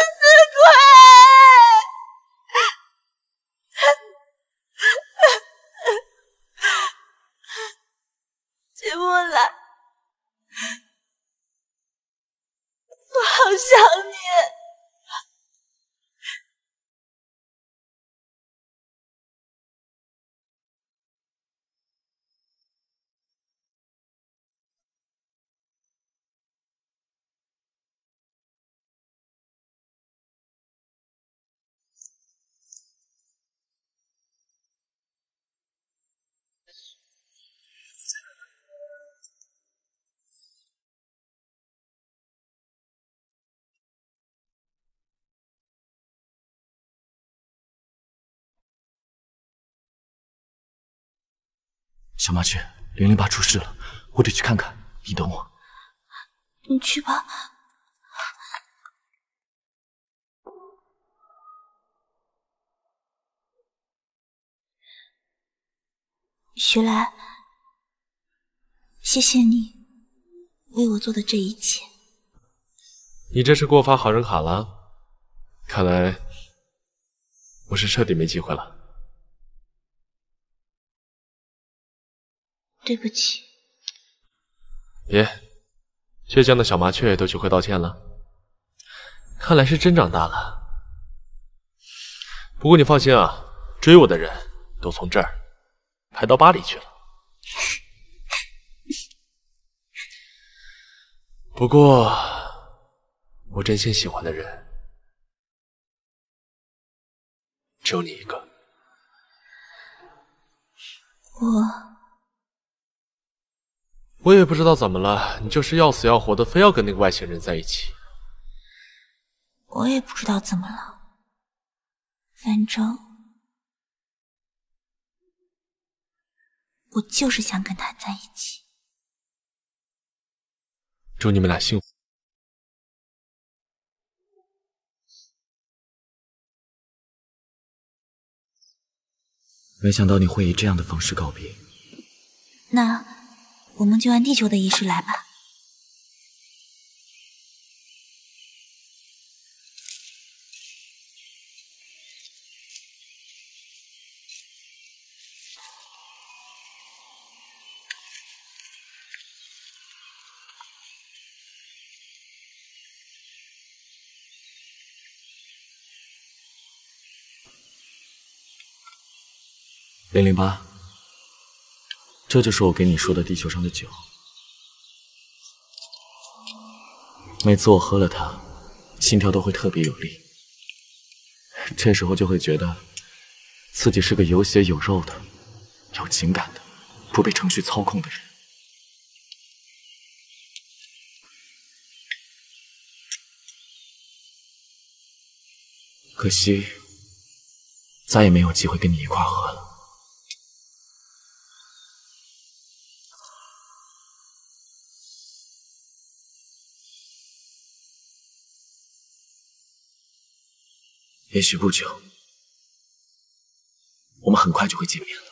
私鬼！金木兰，我好想你。小麻雀，008出事了，我得去看看，你等我。你去吧。徐来，谢谢你为我做的这一切。你这是给我发好人卡了，看来我是彻底没机会了。对不起。别，倔强的小麻雀都学会道歉了，看来是真长大了。 不过你放心啊，追我的人都从这儿排到巴黎去了。不过，我真心喜欢的人只有你一个。我也不知道怎么了，你就是要死要活的，非要跟那个外星人在一起。我也不知道怎么了。 反正我就是想跟他在一起。祝你们俩幸福。没想到你会以这样的方式告别。那我们就按地球的仪式来吧。 008，这就是我给你说的地球上的酒。每次我喝了它，心跳都会特别有力，这时候就会觉得自己是个有血有肉的、有情感的、不被程序操控的人。可惜，再也没有机会跟你一块喝了。 也许不久，我们很快就会见面了。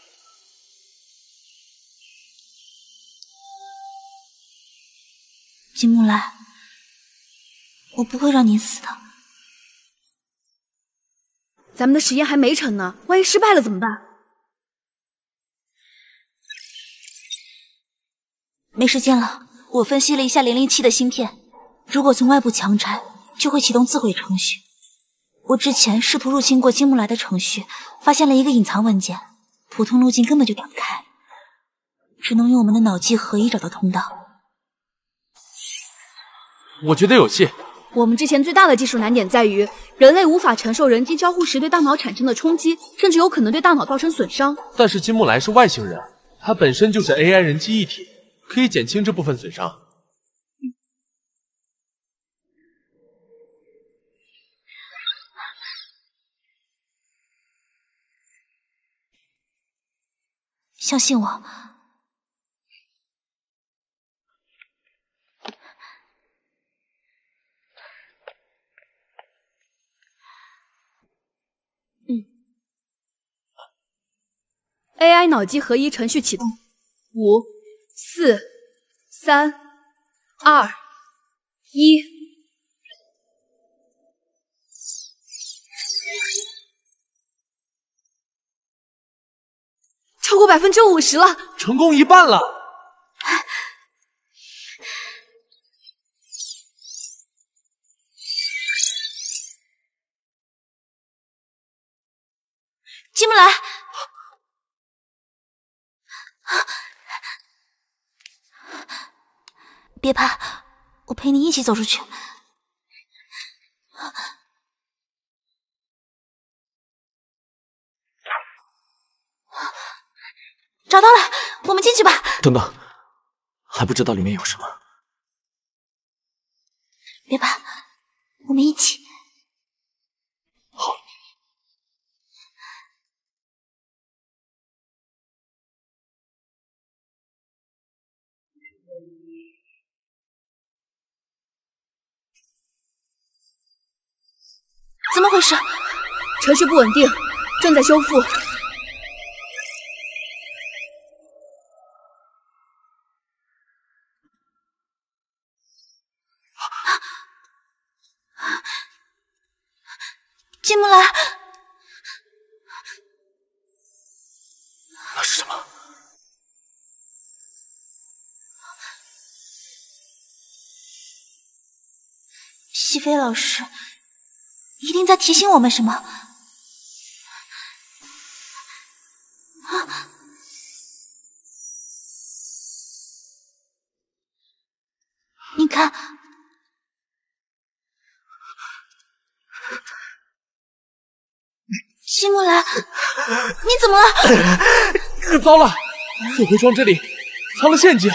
金木兰，我不会让你死的。咱们的实验还没成呢，万一失败了怎么办？没时间了，我分析了一下007的芯片，如果从外部强拆，就会启动自毁程序。 我之前试图入侵过金木来的程序，发现了一个隐藏文件，普通路径根本就打不开，只能用我们的脑机合一找到通道。我觉得有戏。我们之前最大的技术难点在于，人类无法承受人机交互时对大脑产生的冲击，甚至有可能对大脑造成损伤。但是金木来是外星人，他本身就是 AI 人机一体，可以减轻这部分损伤。 相信我，AI 脑机合一程序启动，5、4、3、2、1。超过50%了，成功一半了。金木兰，别怕，我陪你一起走出去。 找到了，我们进去吧。等等，还不知道里面有什么。别怕，我们一起。好。怎么回事？程序不稳定，正在修复。进不来。那是什么？西飞老师一定在提醒我们什么。 你看，西木兰，你怎么了？糟了，醉魂霜这里藏了陷阱。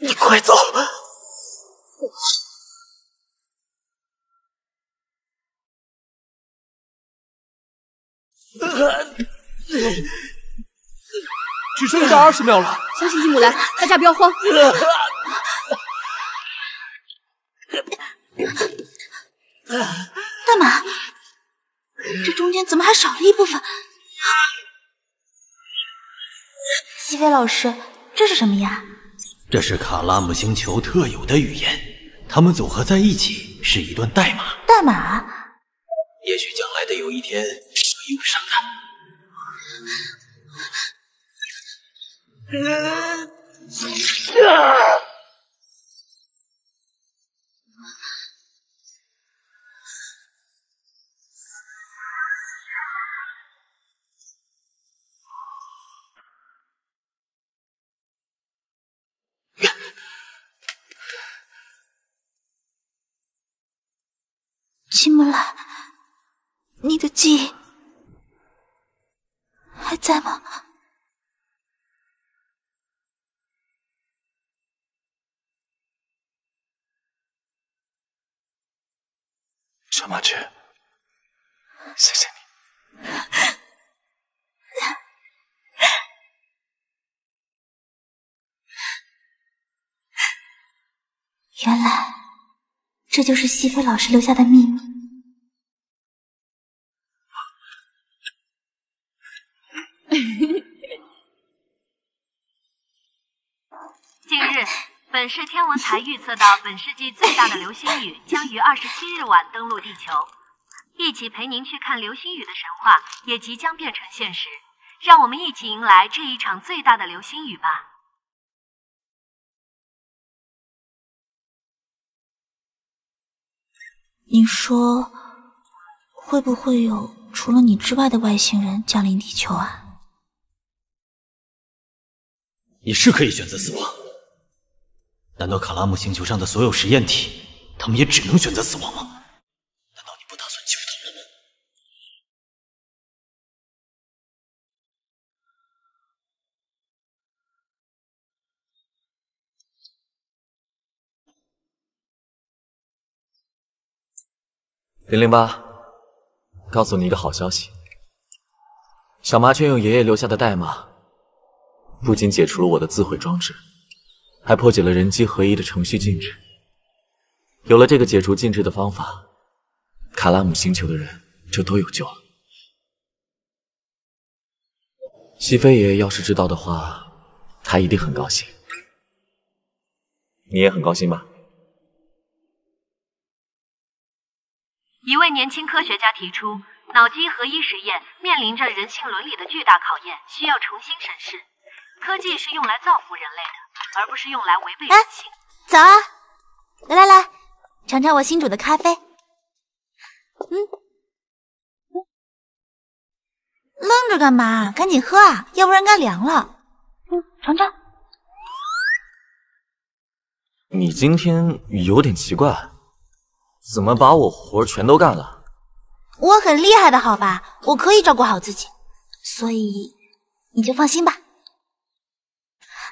你快走！只剩下20秒了，相信一木兰，大家不要慌。干嘛？这中间怎么还少了一部分？西飞老师，这是什么呀？这是卡拉姆星球特有的语言，它们组合在一起是一段代码。代码？也许将来的有一天会用上它。 西木兰，你的记忆还在吗？ 小麻雀，谢谢你。原来这就是西飞老师留下的秘密。近日，本市天文台预测到本世纪最大的流星雨将于27日晚登陆地球。一起陪您去看流星雨的神话也即将变成现实，让我们一起迎来这一场最大的流星雨吧！你说，会不会有除了你之外的外星人降临地球啊？你是可以选择死亡。 难道卡拉姆星球上的所有实验体，他们也只能选择死亡吗？难道你不打算救他们吗？008，告诉你一个好消息，小麻雀用爷爷留下的代码，不仅解除了我的自毁装置。 还破解了人机合一的程序禁制。有了这个解除禁制的方法，卡拉姆星球的人就都有救了。西飞爷爷要是知道的话，他一定很高兴。你也很高兴吧？一位年轻科学家提出，脑机合一实验面临着人性伦理的巨大考验，需要重新审视。科技是用来造福人类的。 而不是用来违背人性。哎，早啊！来来来，尝尝我新煮的咖啡。愣着干嘛？赶紧喝啊，要不然该凉了。尝尝。你今天有点奇怪，怎么把我活全都干了？我很厉害的，好吧？我可以照顾好自己，所以你就放心吧。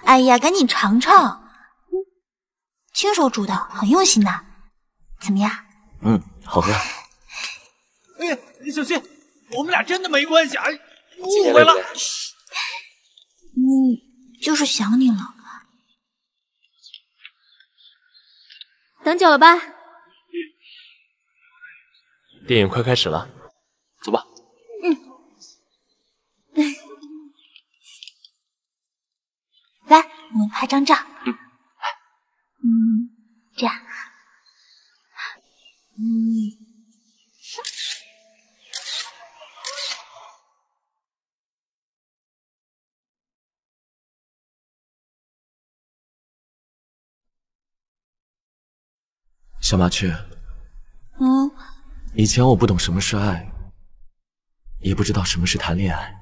哎呀，赶紧尝尝，亲手煮的，很用心的，怎么样？好喝。你小心，我们俩真的没关系，哎，误会了。就是想你了。等久了吧？电影快开始了，走吧。来，我们拍张照。小麻雀。嗯。以前我不懂什么是爱，也不知道什么是谈恋爱，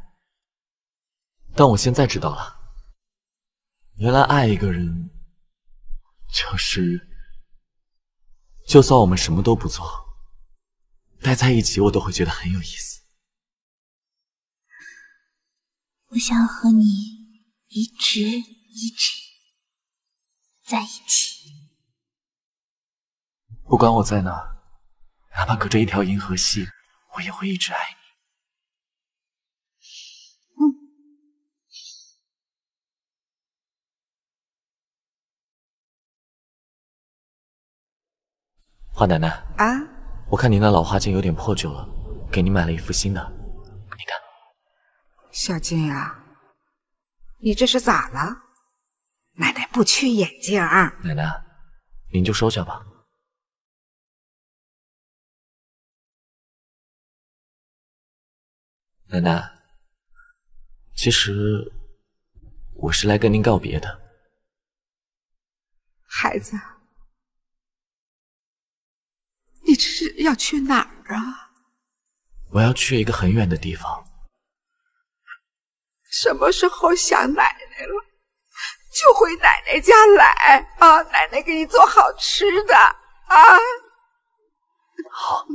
但我现在知道了，原来爱一个人，就算我们什么都不做，待在一起我都会觉得很有意思。我想和你一直在一起，不管我在哪，哪怕隔着一条银河系，我也会一直爱你。嗯。花奶奶啊，我看您的老花镜有点破旧了，给您买了一副新的，你看。小金啊，你这是咋了？奶奶不缺眼镜啊。奶奶，您就收下吧。奶奶，其实我是来跟您告别的。孩子，你这是要去哪儿啊？我要去一个很远的地方。什么时候想奶奶了，就回奶奶家来啊！奶奶给你做好吃的啊！好。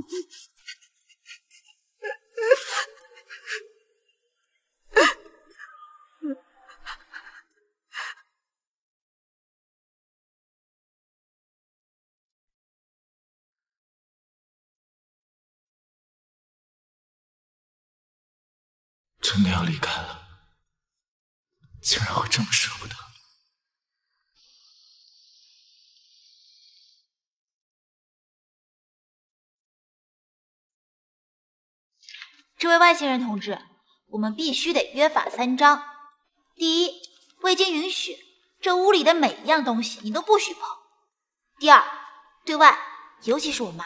真的要离开了，竟然会这么舍不得。这位外星人同志，我们必须得约法三章。第一，未经允许，这屋里的每一样东西你都不许碰。第二，对外，尤其是我妈，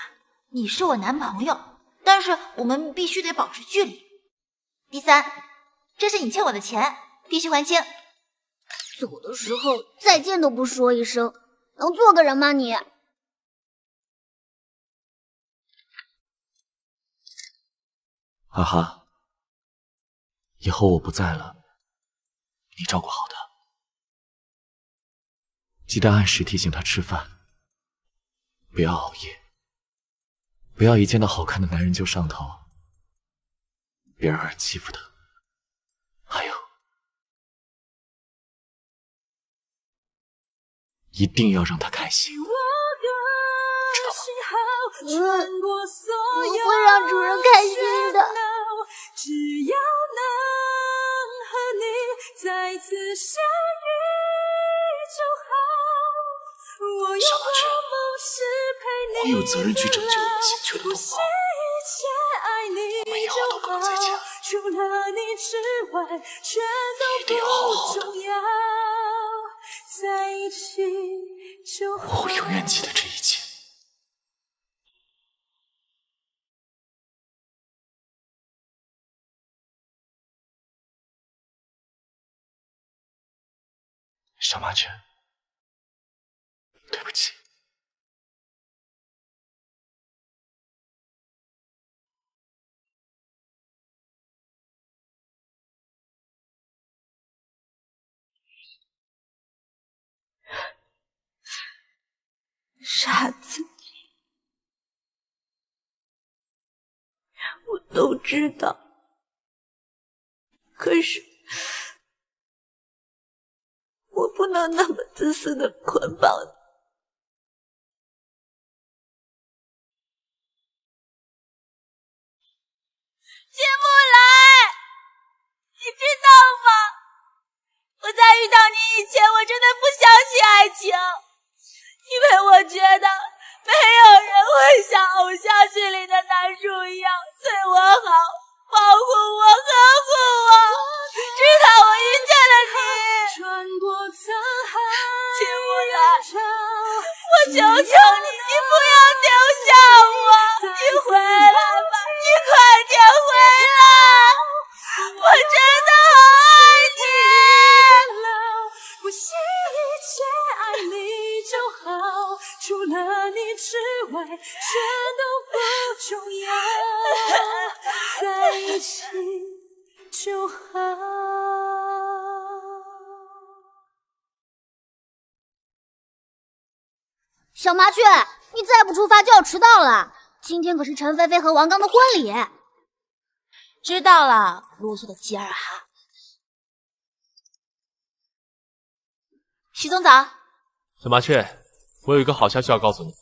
你是我男朋友，但是我们必须得保持距离。第三，这是你欠我的钱，必须还清。走的时候再见都不说一声，能做个人吗你？哈哈，以后我不在了，你照顾好他，记得按时提醒他吃饭，不要熬夜，不要一见到好看的男人就上头，别让人欺负他。还有，一定要让他开心。我会让主人开心的。只要能和你再次相遇就好。我有个梦是陪你，我有责任去拯救我心缺的同胞。我们以后都不能再见了，一定要好好的。我会永远记得这一切。小麻雀，对不起。傻子，我都知道，可是我不能那么自私的捆绑你。进不来，你知道吗？我在遇到你以前，我真的不相信爱情，因为我觉得没有人会像偶像剧里的男主一样对我好，保护我，呵护我。直到我遇见了你，穿过沧海，进不来，我求求你，你不要丢下我，你回来吧，你快点回来，我真的好爱你。我心一切爱你就好，除了你之外。开心就好。小麻雀，你再不出发就要迟到了。今天可是陈菲菲和王刚的婚礼。知道了，啰嗦的吉尔哈。徐总早。小麻雀，我有一个好消息要告诉你，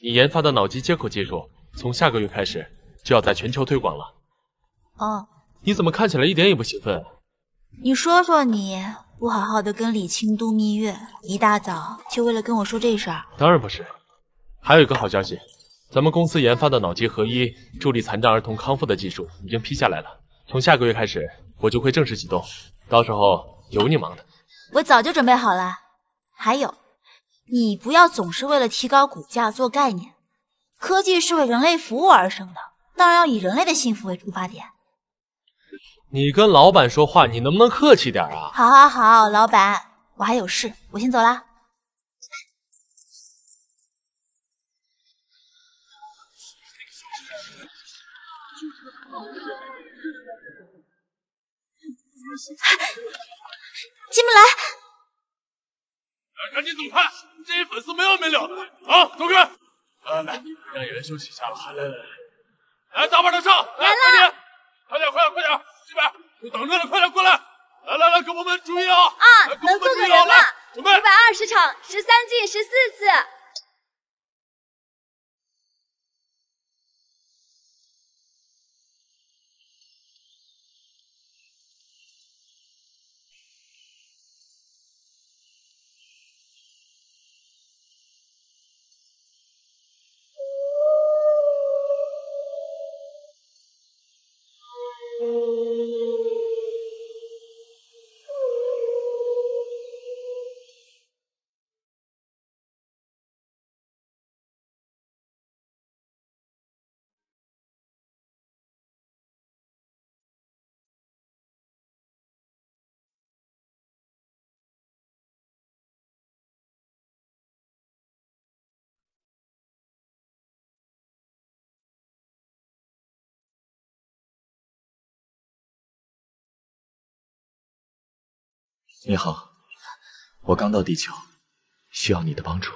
你研发的脑机接口技术，从下个月开始就要在全球推广了。 哦，你怎么看起来一点也不兴奋？你说说你，不好好的跟李青度蜜月，一大早就为了跟我说这事儿？当然不是，还有一个好消息，咱们公司研发的脑机合一助力残障儿童康复的技术已经批下来了，从下个月开始我就会正式启动，到时候有你忙的。我早就准备好了。还有，你不要总是为了提高股价做概念，科技是为人类服务而生的，当然要以人类的幸福为出发点。 你跟老板说话，你能不能客气点啊？好，好，好，老板，我还有事，我先走啦。进不来，赶紧走开！这些粉丝没完没了的啊！走开！来，让演员休息一下吧。来来来，来打板的上来，快点，快点，快点，快点！ 这边，你等着了，快点过来！来来来，给我们注意啊！啊，能做个人吗？准备120场，13季，14次。你好，我刚到地球，需要你的帮助。